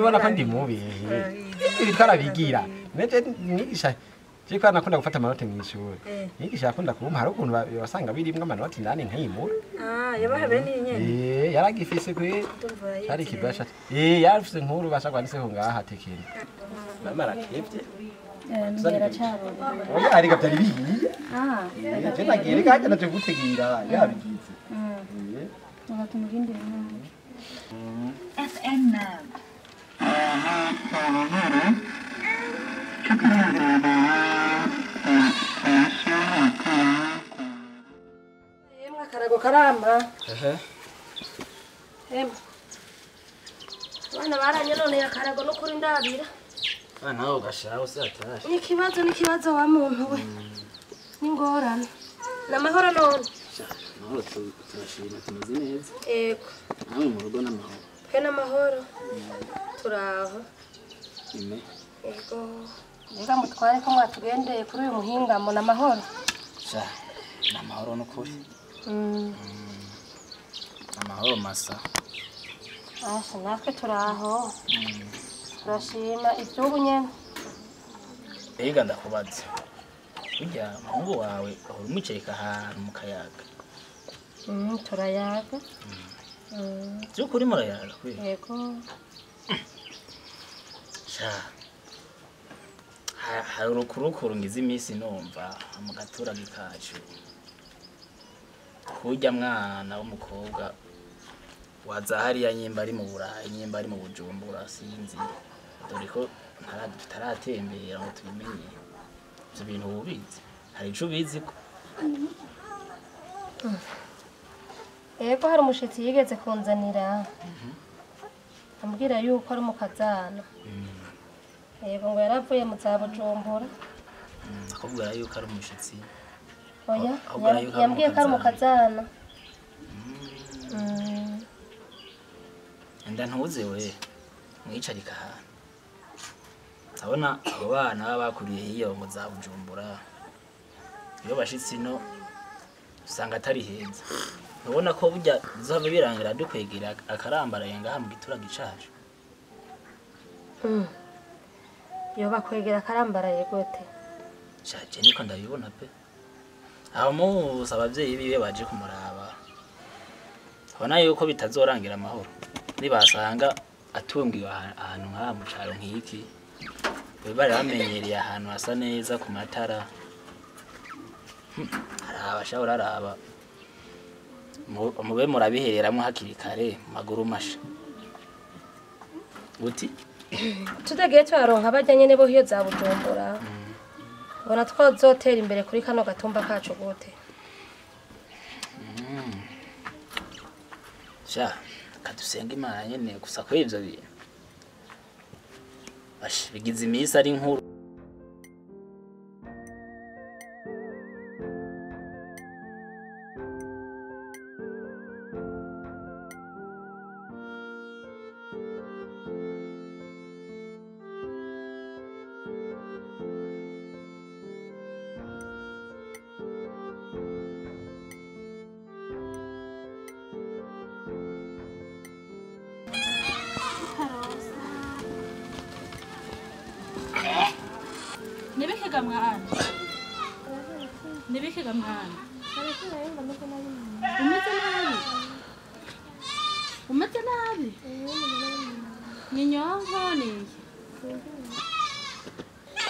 want to find the movie. You can't be Gira. Let it Nisha. You can't put a mountain issue. Nisha couldn't have come out your son. I really am not in learning him. Ah, you have any? Yeah, like if you agree. I think he brushed. He asked the more of us. I want to go. I had taken. Mamma, oya ari kapya libi ah tena kiri ka kana tugutegira ya bigize eh twatumurinde fn emwa karago karamba eh em wana bara nyelone ya karago no kuri ndabira ah, no, Gasha, what's that? Nikimato, Nikimato, I'm on. Ningoran. Namahoran. No, it's not. Eh, I'm more than a mouth. Penamahoro. Turavo. Ego. You don't quite come at the end of the room, Hinga, Monamahor. Sir, Namahoro, no, amahoro masa aha natwe turaho turashima ibyubu nyene ega ndakubaza ujya muhungu wawe urumuceka ahantu mu kayaga mm turayaga mm cyukuri murayaga yego sha hari urukurukuru ngize iminsi numva mu gaturage kacu kujya mwana w'umukobwa wazahariya nyimba ari mu Burayi nyimba ari mu Bujumbura sinzi dore ko ntaratembera ngo tubimenye ibyo bintu ubizi hari ico ubizi ko ego hari umushitsi yigeze kunzanira ambwira yuko ari mu kazana ego ngo yaravuye mu za Bujumbura akubwira yuko ari umushitsi oya yambwiye ko ari mu kazana ndantuze we mwicarika ahantu abona abo bana bakuriye iyo mu za Bujumbura iyo bashitsi no usanga atari heza ubona ko burya zaba birangira dukwegera akarambara yenga mu gitura gicaje yo bakwegera akarambara yegote caje niko ndabibona pe aho mu sabavyeyi biwe baje kumuraba abona yuko bitazorangira amahoro nibasanga atungiwe ahantu nka mucaro nk'iki bari bamenyereye ahantu hasa neza ku matara araba shawara araba mube murabihereramo hakiri kare maguru masha uti tudegeye twaronka abajyanye nebo hiyo za Bujumbura bona twazotera imbere kuri kano gatumba kacu gote sha kadusenga Imana nyene gusa ko ivyo bintu bigize iminsi ari nkuru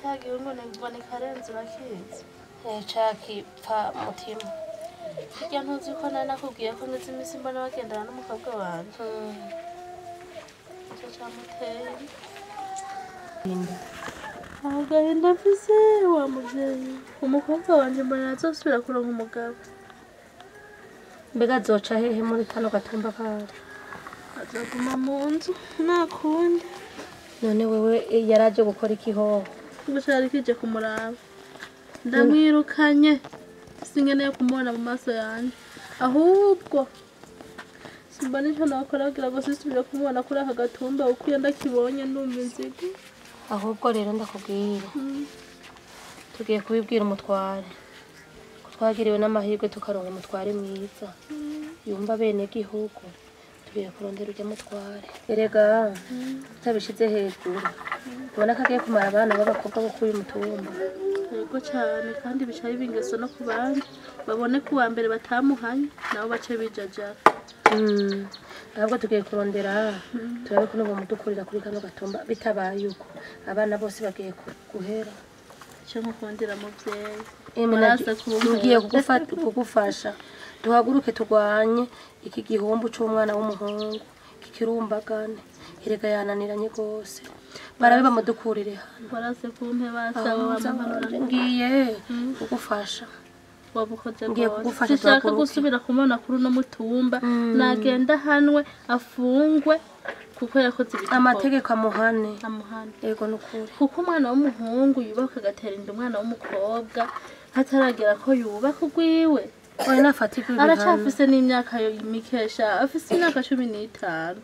cagiwe none biboneka arenze urakizi cagipfa mutima Kya ntuzi ko nana nakubwiye ko nzi imisi mbona bagendana n'umukobwa wanjye. Cyo cyamuteye. Aho gahinda fise wa muzeyi. Umukobwa wanjye mbona azosubira kuronka umugabo. Mbega zoca hehe muri kano gatumba kare. Azaguma mu nzu nakunde. None wewe yaraje gukora iki ho? Gushakije kumuraba. Ndamwirukanye. Singeneye kumubona mu maso yanjye ahubwo simbane cyo nakoragira bose subira kumubona kuri aka gatumba ukuye ndakibonye ndumva inzigi ahubwo rero ndakubwira tugiye kubibwira umutware twagiriwe n'amahirwe tukaronka umutware mwiza yumva bene gihugu tugiye kurondera ujya mutware erega tutabishize hejuru ubona kagiye kumara abana b'abakobwa bo kuyu mutumba yego cyane kandi bishaye bingeso no kubandi babone ku wa mbere batamuhanye nabo bace bijaja mm ahubwo tugiye kurondera turabe kuno bamudukorera kuri kano gatumba bitabaye uko abana bose bagiye guhera cyo nkondera mu byeyi emuraza tugiye kugufata kugufasha duhaguruke turwanye iki gihombo cy'umwana w'umuhungu kikirumbagane irega yananiranye gose barabe bamudukurire hano barase kumpe basaba bamamanura ngiye kugufasha wabukoze ngiye kugufasha cyaka gusubira kumona kuri no mutumba nagenda hanwe afungwe kuko yakoze amategeko amuhane amuhane yego nukuri kuko umwana w'umuhungu yubaka gatera inda umwana w'umukobwa hataragera ko yubaka ugwiwe aracafise n'imyaka mikesha afise imyaka cumi n'itanu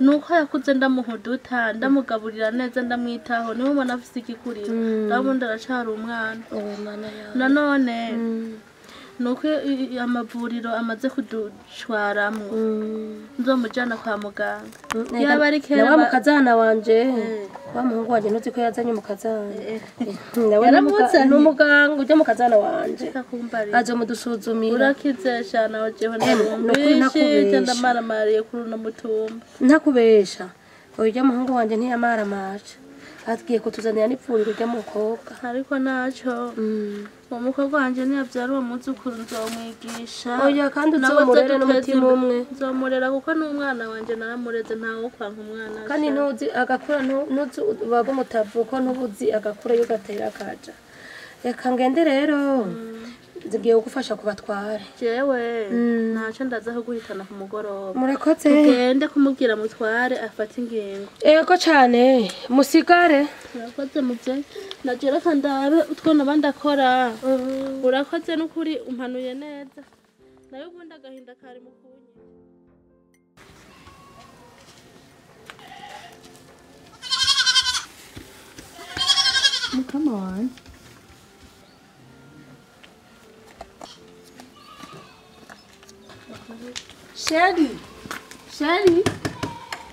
nuko yakuze ndamuhuduta ndamugaburira neza ndamwitaho niwe mwana afise igikuriro ndabundi aracara umwana nanone nuko amavuriro amaze kudushwaramwo nzomujana kwa muganga yaba ari kera nawe mukazana wanje wa muhungu wanje nuzi ko yazanye mukazana nawe n'umuganga uje mukazana wanje aje mudusuzumira urakize cyane wajeho n'umwishi ndamara mariye kuri no mutumba ntakubesha uje muhungu wanje ntiyamara macha atgiye kutuzanira n'ipfuriro rya mukobwa ariko naco umukobwa wanje ntiyabyara uwo munsi ukunze umwigisha oya kandi uzomurere n'umutima umwe uzomurera kuko n'umwana wanje naramureze ntawo kwanka umwana kandi ntuzi agakura ntuzi babo mutavuko ntubuzi agakura yo gatera kaja reka ngende rero zigiye kugufasha kubatware jewe naco ndaza aho guhitana ku mugoroba murekotse ugende kumugira mutware afata ingingo ego cyane musigare murekotse muvye najera kandabe utwona bandakora urakoze n'ukuri umpanuye neza nayo gunda gahinda kari mukunye come on Sherry, Sherry,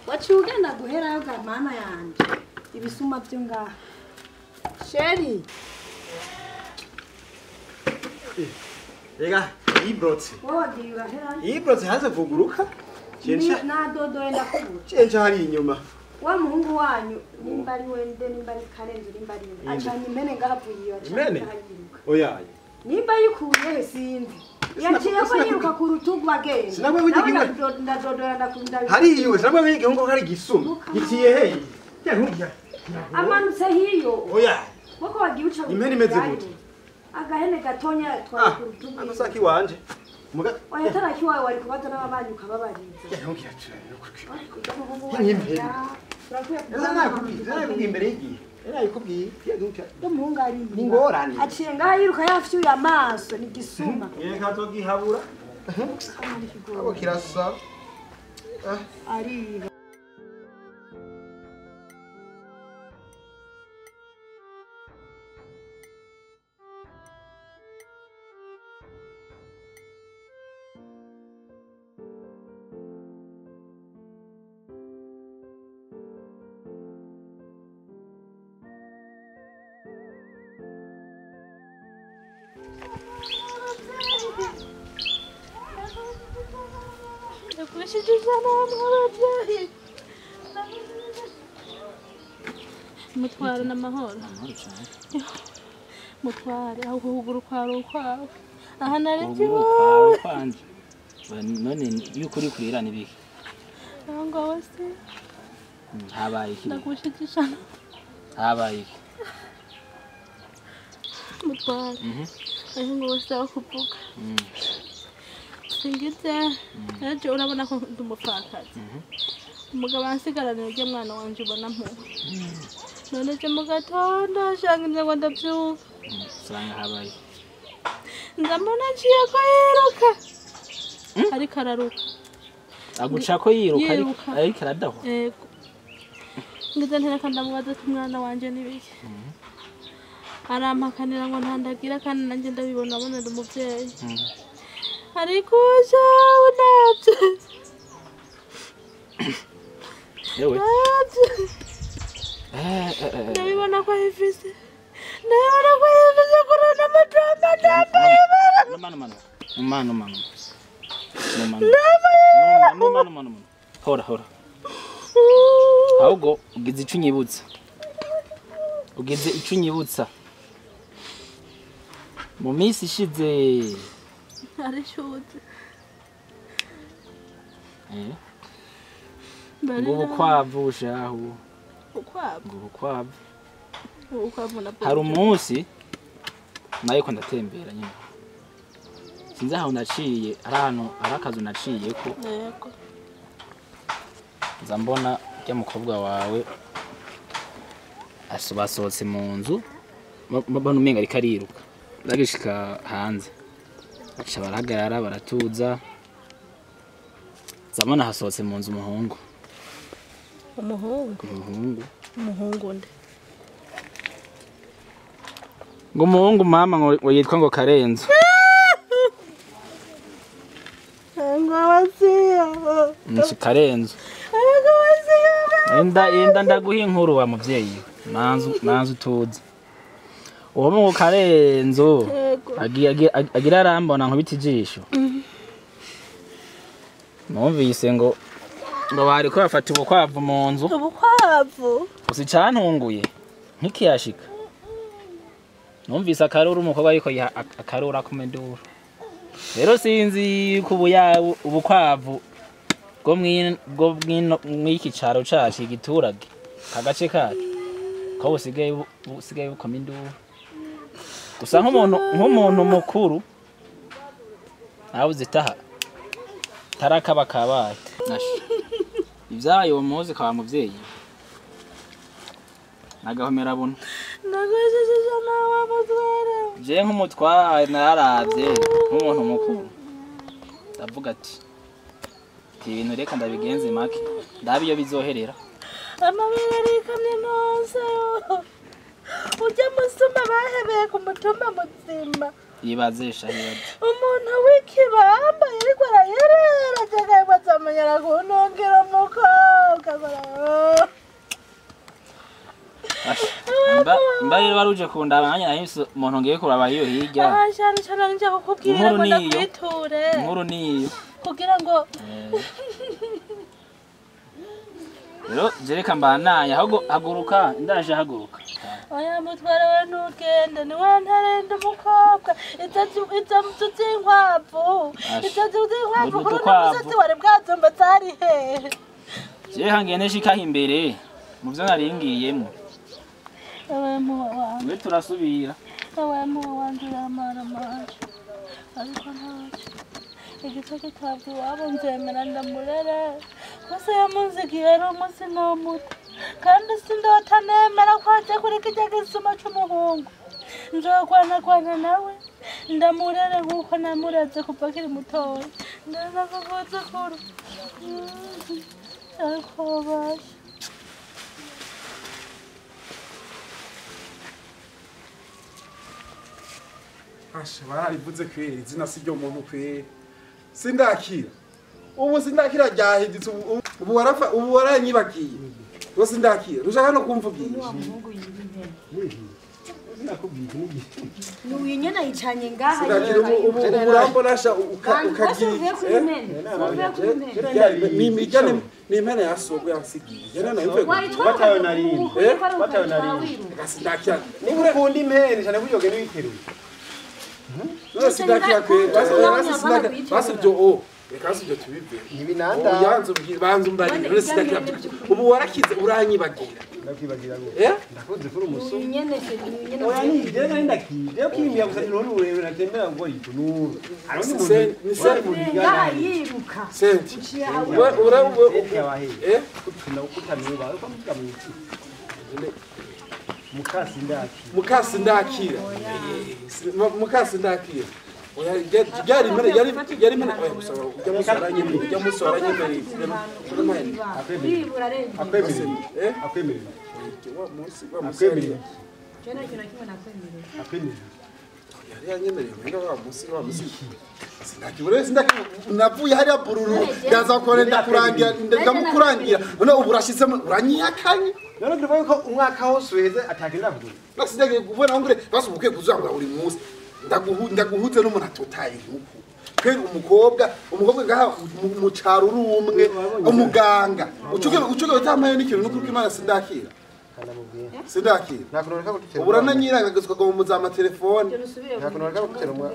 what you gonna go here? I got mama and if you sum up to Sherry, they got he brought what you are here. He brought has a book. Change not do do change her in your mouth. One who are you, anybody when anybody can anybody. I can't manage up with you. Oh, yeah, anybody who never seen. Ya chiyo kwiruka ku rutugu agenda sinabwe wigiwe ndadodora ndakunda hari yiwe sinabwe wigiwe ngo hari gisuma gitiye hey yarugiya amanutse hiyo oya boko wagiye uca imene imeze gute agahene gatonya twari ku rutugu amasaki wanje muga oya taraki wawe wari kubata n'ababanyu kababariza yarugiya cyane nuko yimbe ela nakubwiza nakubwimbere yigiye ela ikubwiye yaduka ndamungari ningorane aciye ngahiruka yafyuye amaso ni gisuma yeka togihabura abo kirasa ari She just said, I'm all right. Mutware n'amahoro. Mutware aho kuguru kwaro kwaro. Aha narije wowe. None yukuri kurirana ibiki. Nanga wose. Habaye iki? Ndagushikishana. Habaye iki? Mutware. Mhm. Aho ngose akupuka. Singitse naje urabona ko ndumufakaza umugabo ansigaranira rye mwana wanje ubona mpuwe none je mugatondo shanga imyaka ndabyuka sanga habaye ndamona ciye ko yiruka ariko araruka aguca ko yiruka ariko aradaho yego ngeze ntera kandi amwaza umwana wanje nibiki aramakanira ngo ntandagira kandi nanje ndabibona abona ndumuvyeyi ariko sawu natse yewe eh eh ndabibona ko hifise ndabibona ko hifise kurana amadrama ndabibona mano mano mano mano mano mano mano mano hora hora ahubwo ugize icunyibutsa ugize icunyibutsa mu minsi ishize Ari shoti. Eh. Ngo kwavu shaho. Ukwavu. Ngo kwavu. Ukwavu na. Hari umunsi nayo ko ndatembera nyine. Sinzi aho naciye arano arakazu naciye ko. Yego. Nzambona ya mukobwa wawe asubasohotse mu nzu. Mbona umenga ari kariruka. barishika hanze baca barahagarara baratuza zamana hasohotse mu nzu umuhungu umuhungu umuhungu umuhungu nde ngo umuhungu mama ngo yitwa ngo Karenzo nsi Karenzo enda enda ndaguha inkuru wa muvyeyi nanzu nanzu tuzi uwo ngo Karenzo agiye agira arambona nko bitijisho numvise ngo ngo bari ko bafata ubukwavu mu nzu ubukwavu usicantunguye nkikiyashika numvise akarura umukobwa ariko akarura kumendura rero sinzi kubuya ubukwavu go mwino mwiki caro cacu igiturage kagace kacu ko busigaye busigaye bukomindura gusa nk'umuntu nk'umuntu mukuru nabuze taha tarakaba kabaye ivyayo umuzi kwa muvyeyi nagahomera buno nagojeje nawe mutwara je nk'umutwara nararavye nk'umuntu mukuru ndavuga ati ibintu reka ndabigenze make ndabiyo bizoherera amabere kamye nose ujya musumba bahebeye ku mutumba muzima yibazesha yati umuntu wikibamba yariko arayerera cyangwa bazamanyara kunongera muko kagora mba mba baruje kundaba nanya nahimso umuntu ngiye kuraba iyo hirya ashana cyane nje kukubwirira ngo ndakwiture inkuru niyo kugira ngo rero jereka mbana yaho haguruka ndaje haguruka oya mutware we ntukende ni wantarende mukobwa itatu itamu tuzinkwavu itatu zinkwavu kurumusatsi wari bwatomba tari he je hangene shikaho imbere mu byo naringiyemo awemo we turasubira awemo wandura mara mara ariko igiteke tabwo wabonzemera ndamurera kose yamunzigiyero umunsi n'umuti kandi sindotanemera kwaje kuri kijya gisuma cy'umuhungu nzokwanakwana nawe ndamurere nk'uko namureze kuva kiri mutoya ndaza kuvuza kuru ariko basha asha bararivuze kweri izina si ryo muntu kweri sindakira ubu sindakira ryahiditse ubu warafa ubu waranyibagiye rose sindakira rushaka no kumvugisha nuye nyana yicanye ngaha ubu urambonasha ukagiye nimijane nimene yasogo yansigiye nana ife batayo narindi batayo narindi sindakira ningure kundi mpere cyane kuyoge n'ibiteruye no sindakira kwe basi byo o bekazi byo tubibe nibinanda yanzu banzu mbari no sindakira ubu warakize uranyibagira ndakibagira ngo ndakoze furu muso nyeneke nyene oyani ngene ndakije kimya gusa none urebe natembera ngo yitunura arundi muntu ni seri muligana yibuka senti urawe eh kutina ukutamiba ko mukamiti mukasi ndakira mukasi ndakira mukasi ndakira oya gari mera gari gari mera usaba ujamusora nyemere ujamusora nyemere ndamani akwemere akwemere eh akwemere wa musi wa akwemere cyane cyane kimwe nakwemere akwemere yari nyemere ngo wa musi wa musi sindakibure sindakibure navuye hari abururu ndaza kore ndakurangira ndamukurangira none uburashitse uranyakanye none ndivuye ko umwaka hose weze atagenda vuga nasidage kubona ngure basubuke kuzanga uri musi ndaguhu ndaguhutse no munatotaye uku kwera umukobwa umukobwa gaha umucaruru umwe umuganga ucuke ucuke utamaye n'ikintu n'uko Imana sindakira sindakira nakuroreka ko tukere ubura nanyiranga gusuka go mu za amatelefone nakuroreka ko tukere umwa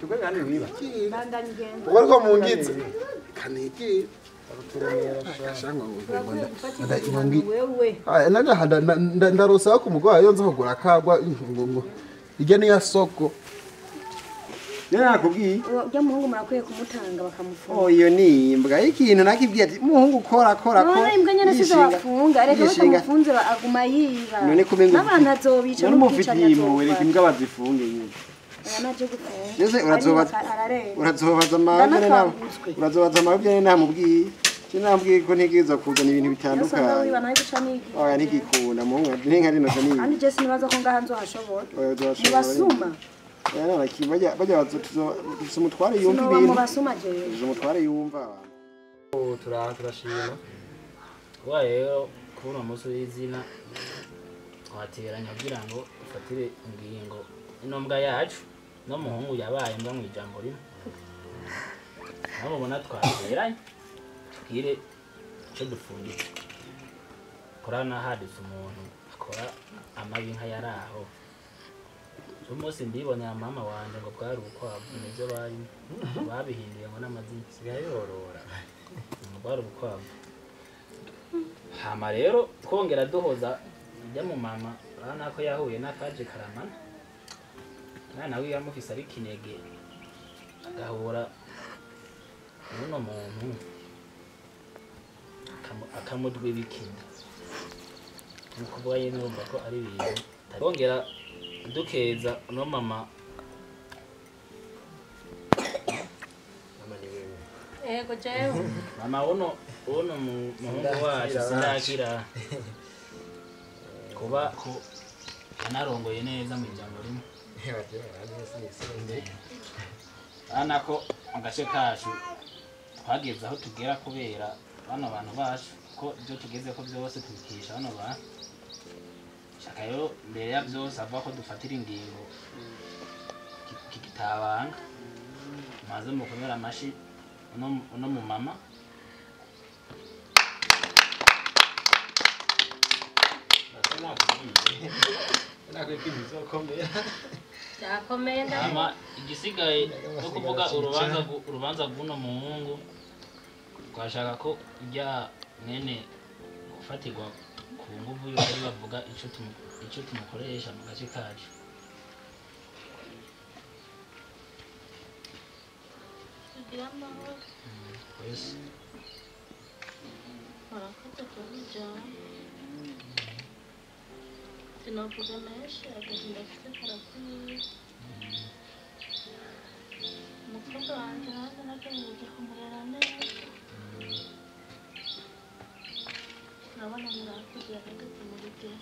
tukwe kandi wiba ubwo ko mungize kaniki nagahada ndarosa ko umugwayo nzo kugura kagwa inkungu igene ya soko nena kubwi ujya muhungu murakuye kumutanga bakamufunga oyo ni imbwa ikintu nakibwiye ati muhungu kora kora ko none imbwa nyene sizo bafunga reka bakamufunze aguma yiba none kumenga abana azobica n'umufitimu wereka imbwa bazifunge nyine Ese urazobaza urazobaza amabye nawe urazobaza amabye namubwiye kinambwiye ko ntigeza kuzana ibintu bitandukanye. Oya ntigikunda mu nka ntinkari no zani. Ani je sinibaza ko ngahanzo hashobora. Nibasuma. Yana bakibajya bajya bazutuzo umutware yumva ibintu. Nibasuma je. Umutware yumva. O turanga turashima. Wayo kubona muso y'izina twateranya kugira ngo ufatire ingingo inombwa yacu no muhungu yabaye mba mu ijambo rino. Nabo bona twateranya. Kire cyo dufundisha korana haditse umuntu akora amabinka yaraho umose ndibona mama wanje ngo bwari uko abuneze bari babihinduye ngo namazinzi yayorora bwari uko hama rero kongera duhoza njya mu mama ranako yahuye nakaje karamana nana wiya mufisa ari kinege agahora nuno muntu akamudwe bikinda nkubaye numva ko ari ibintu bongera dukeza no mama mama ni wewe eh ko jewe mama uno uno muhungu wacu sinakira kuba ko yanarongoye neza mu ijambo rimwe anako agace kacu twageze aho tugera kubera hano abantu bacu ko byo tugeze ko byose tubikisha hano ba shakayo mbere ya byose ava ko dufatira ingingo kitabanga maze mukomera amashi no mu mama ama igisigaye no kuvuga urubanza urubanza guno muhungu kwashaka ko ya nene gufatirwa ku nguvu yo ari bavuga ico tumu ico tumukoresha mu gace kacu abana murakugira kandi muri te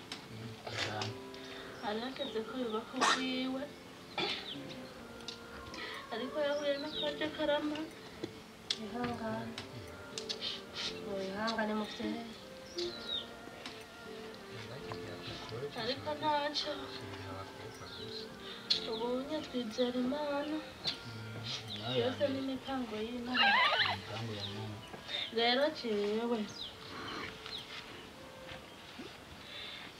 alaka zekuri bakwiwe ariko yahuye nakaje karama ihangane ihangane mufite ariko nacho ubunye twizera imana yose n'imipango y'imana rero jewe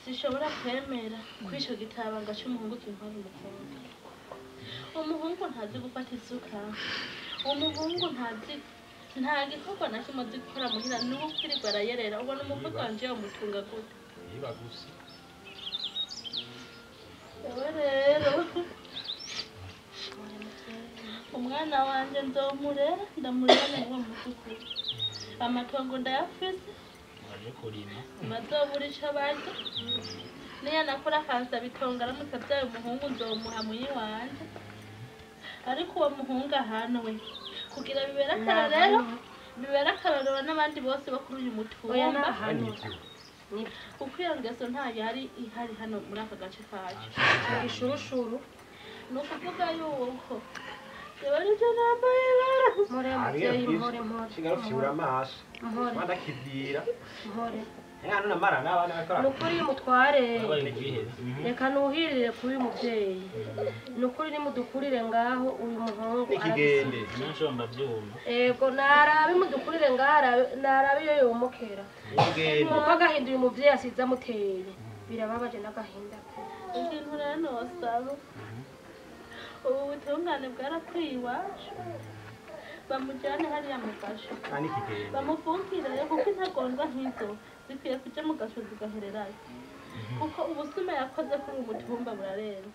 sishobora kwemera kwisho gitabanga cy'umuhungu kimpano mukobwa umuhungu ntazi gufata isuka umuhungu ntazi nta gikorwa nakimwe dukora muhira nuko kwirirwa arayerera ubona umuvugo wanje yamutunga gute yibaguse rero umwana wanje nzomurera ndamurera ngo mutukure amatongo ndayafise mazobura ico barya niyo nakora akansa bitonga aramutse abyaye umuhungu nzomuha muyi wanje ariko uwo muhungu ahana we kugira bibera akarorero bibera akarorero n'abandi bose bakuru uyu mutumba ukwiyongeso ntayo hari ihari hano muri aka gace kacu ishurushuru ni ukuvuga yuko yabarije nambaye bara more mubyeyi more more kigarufyura amaso mwana kivira more ngano namara nabana bakora nukuri mutware reka nuhirire kubi mubyeyi nukuri ni mudukurire ngaho uyu muhungu ikigende n'inshomba byuma ego narabe mudukurire ngara narabe yo yomokera ikigende mukagahindura umubyeyi asiza muteye birababaje nagahinda ikintu rano sabo ubu tungane bwarakwiye iwacu bamujyane hariya mu gasho bamufungire kuko intagondwa nk'izo zikwiye kuja mu gasho zigahererayo kuko ubusuma yakoze ko mu mutumba burarenze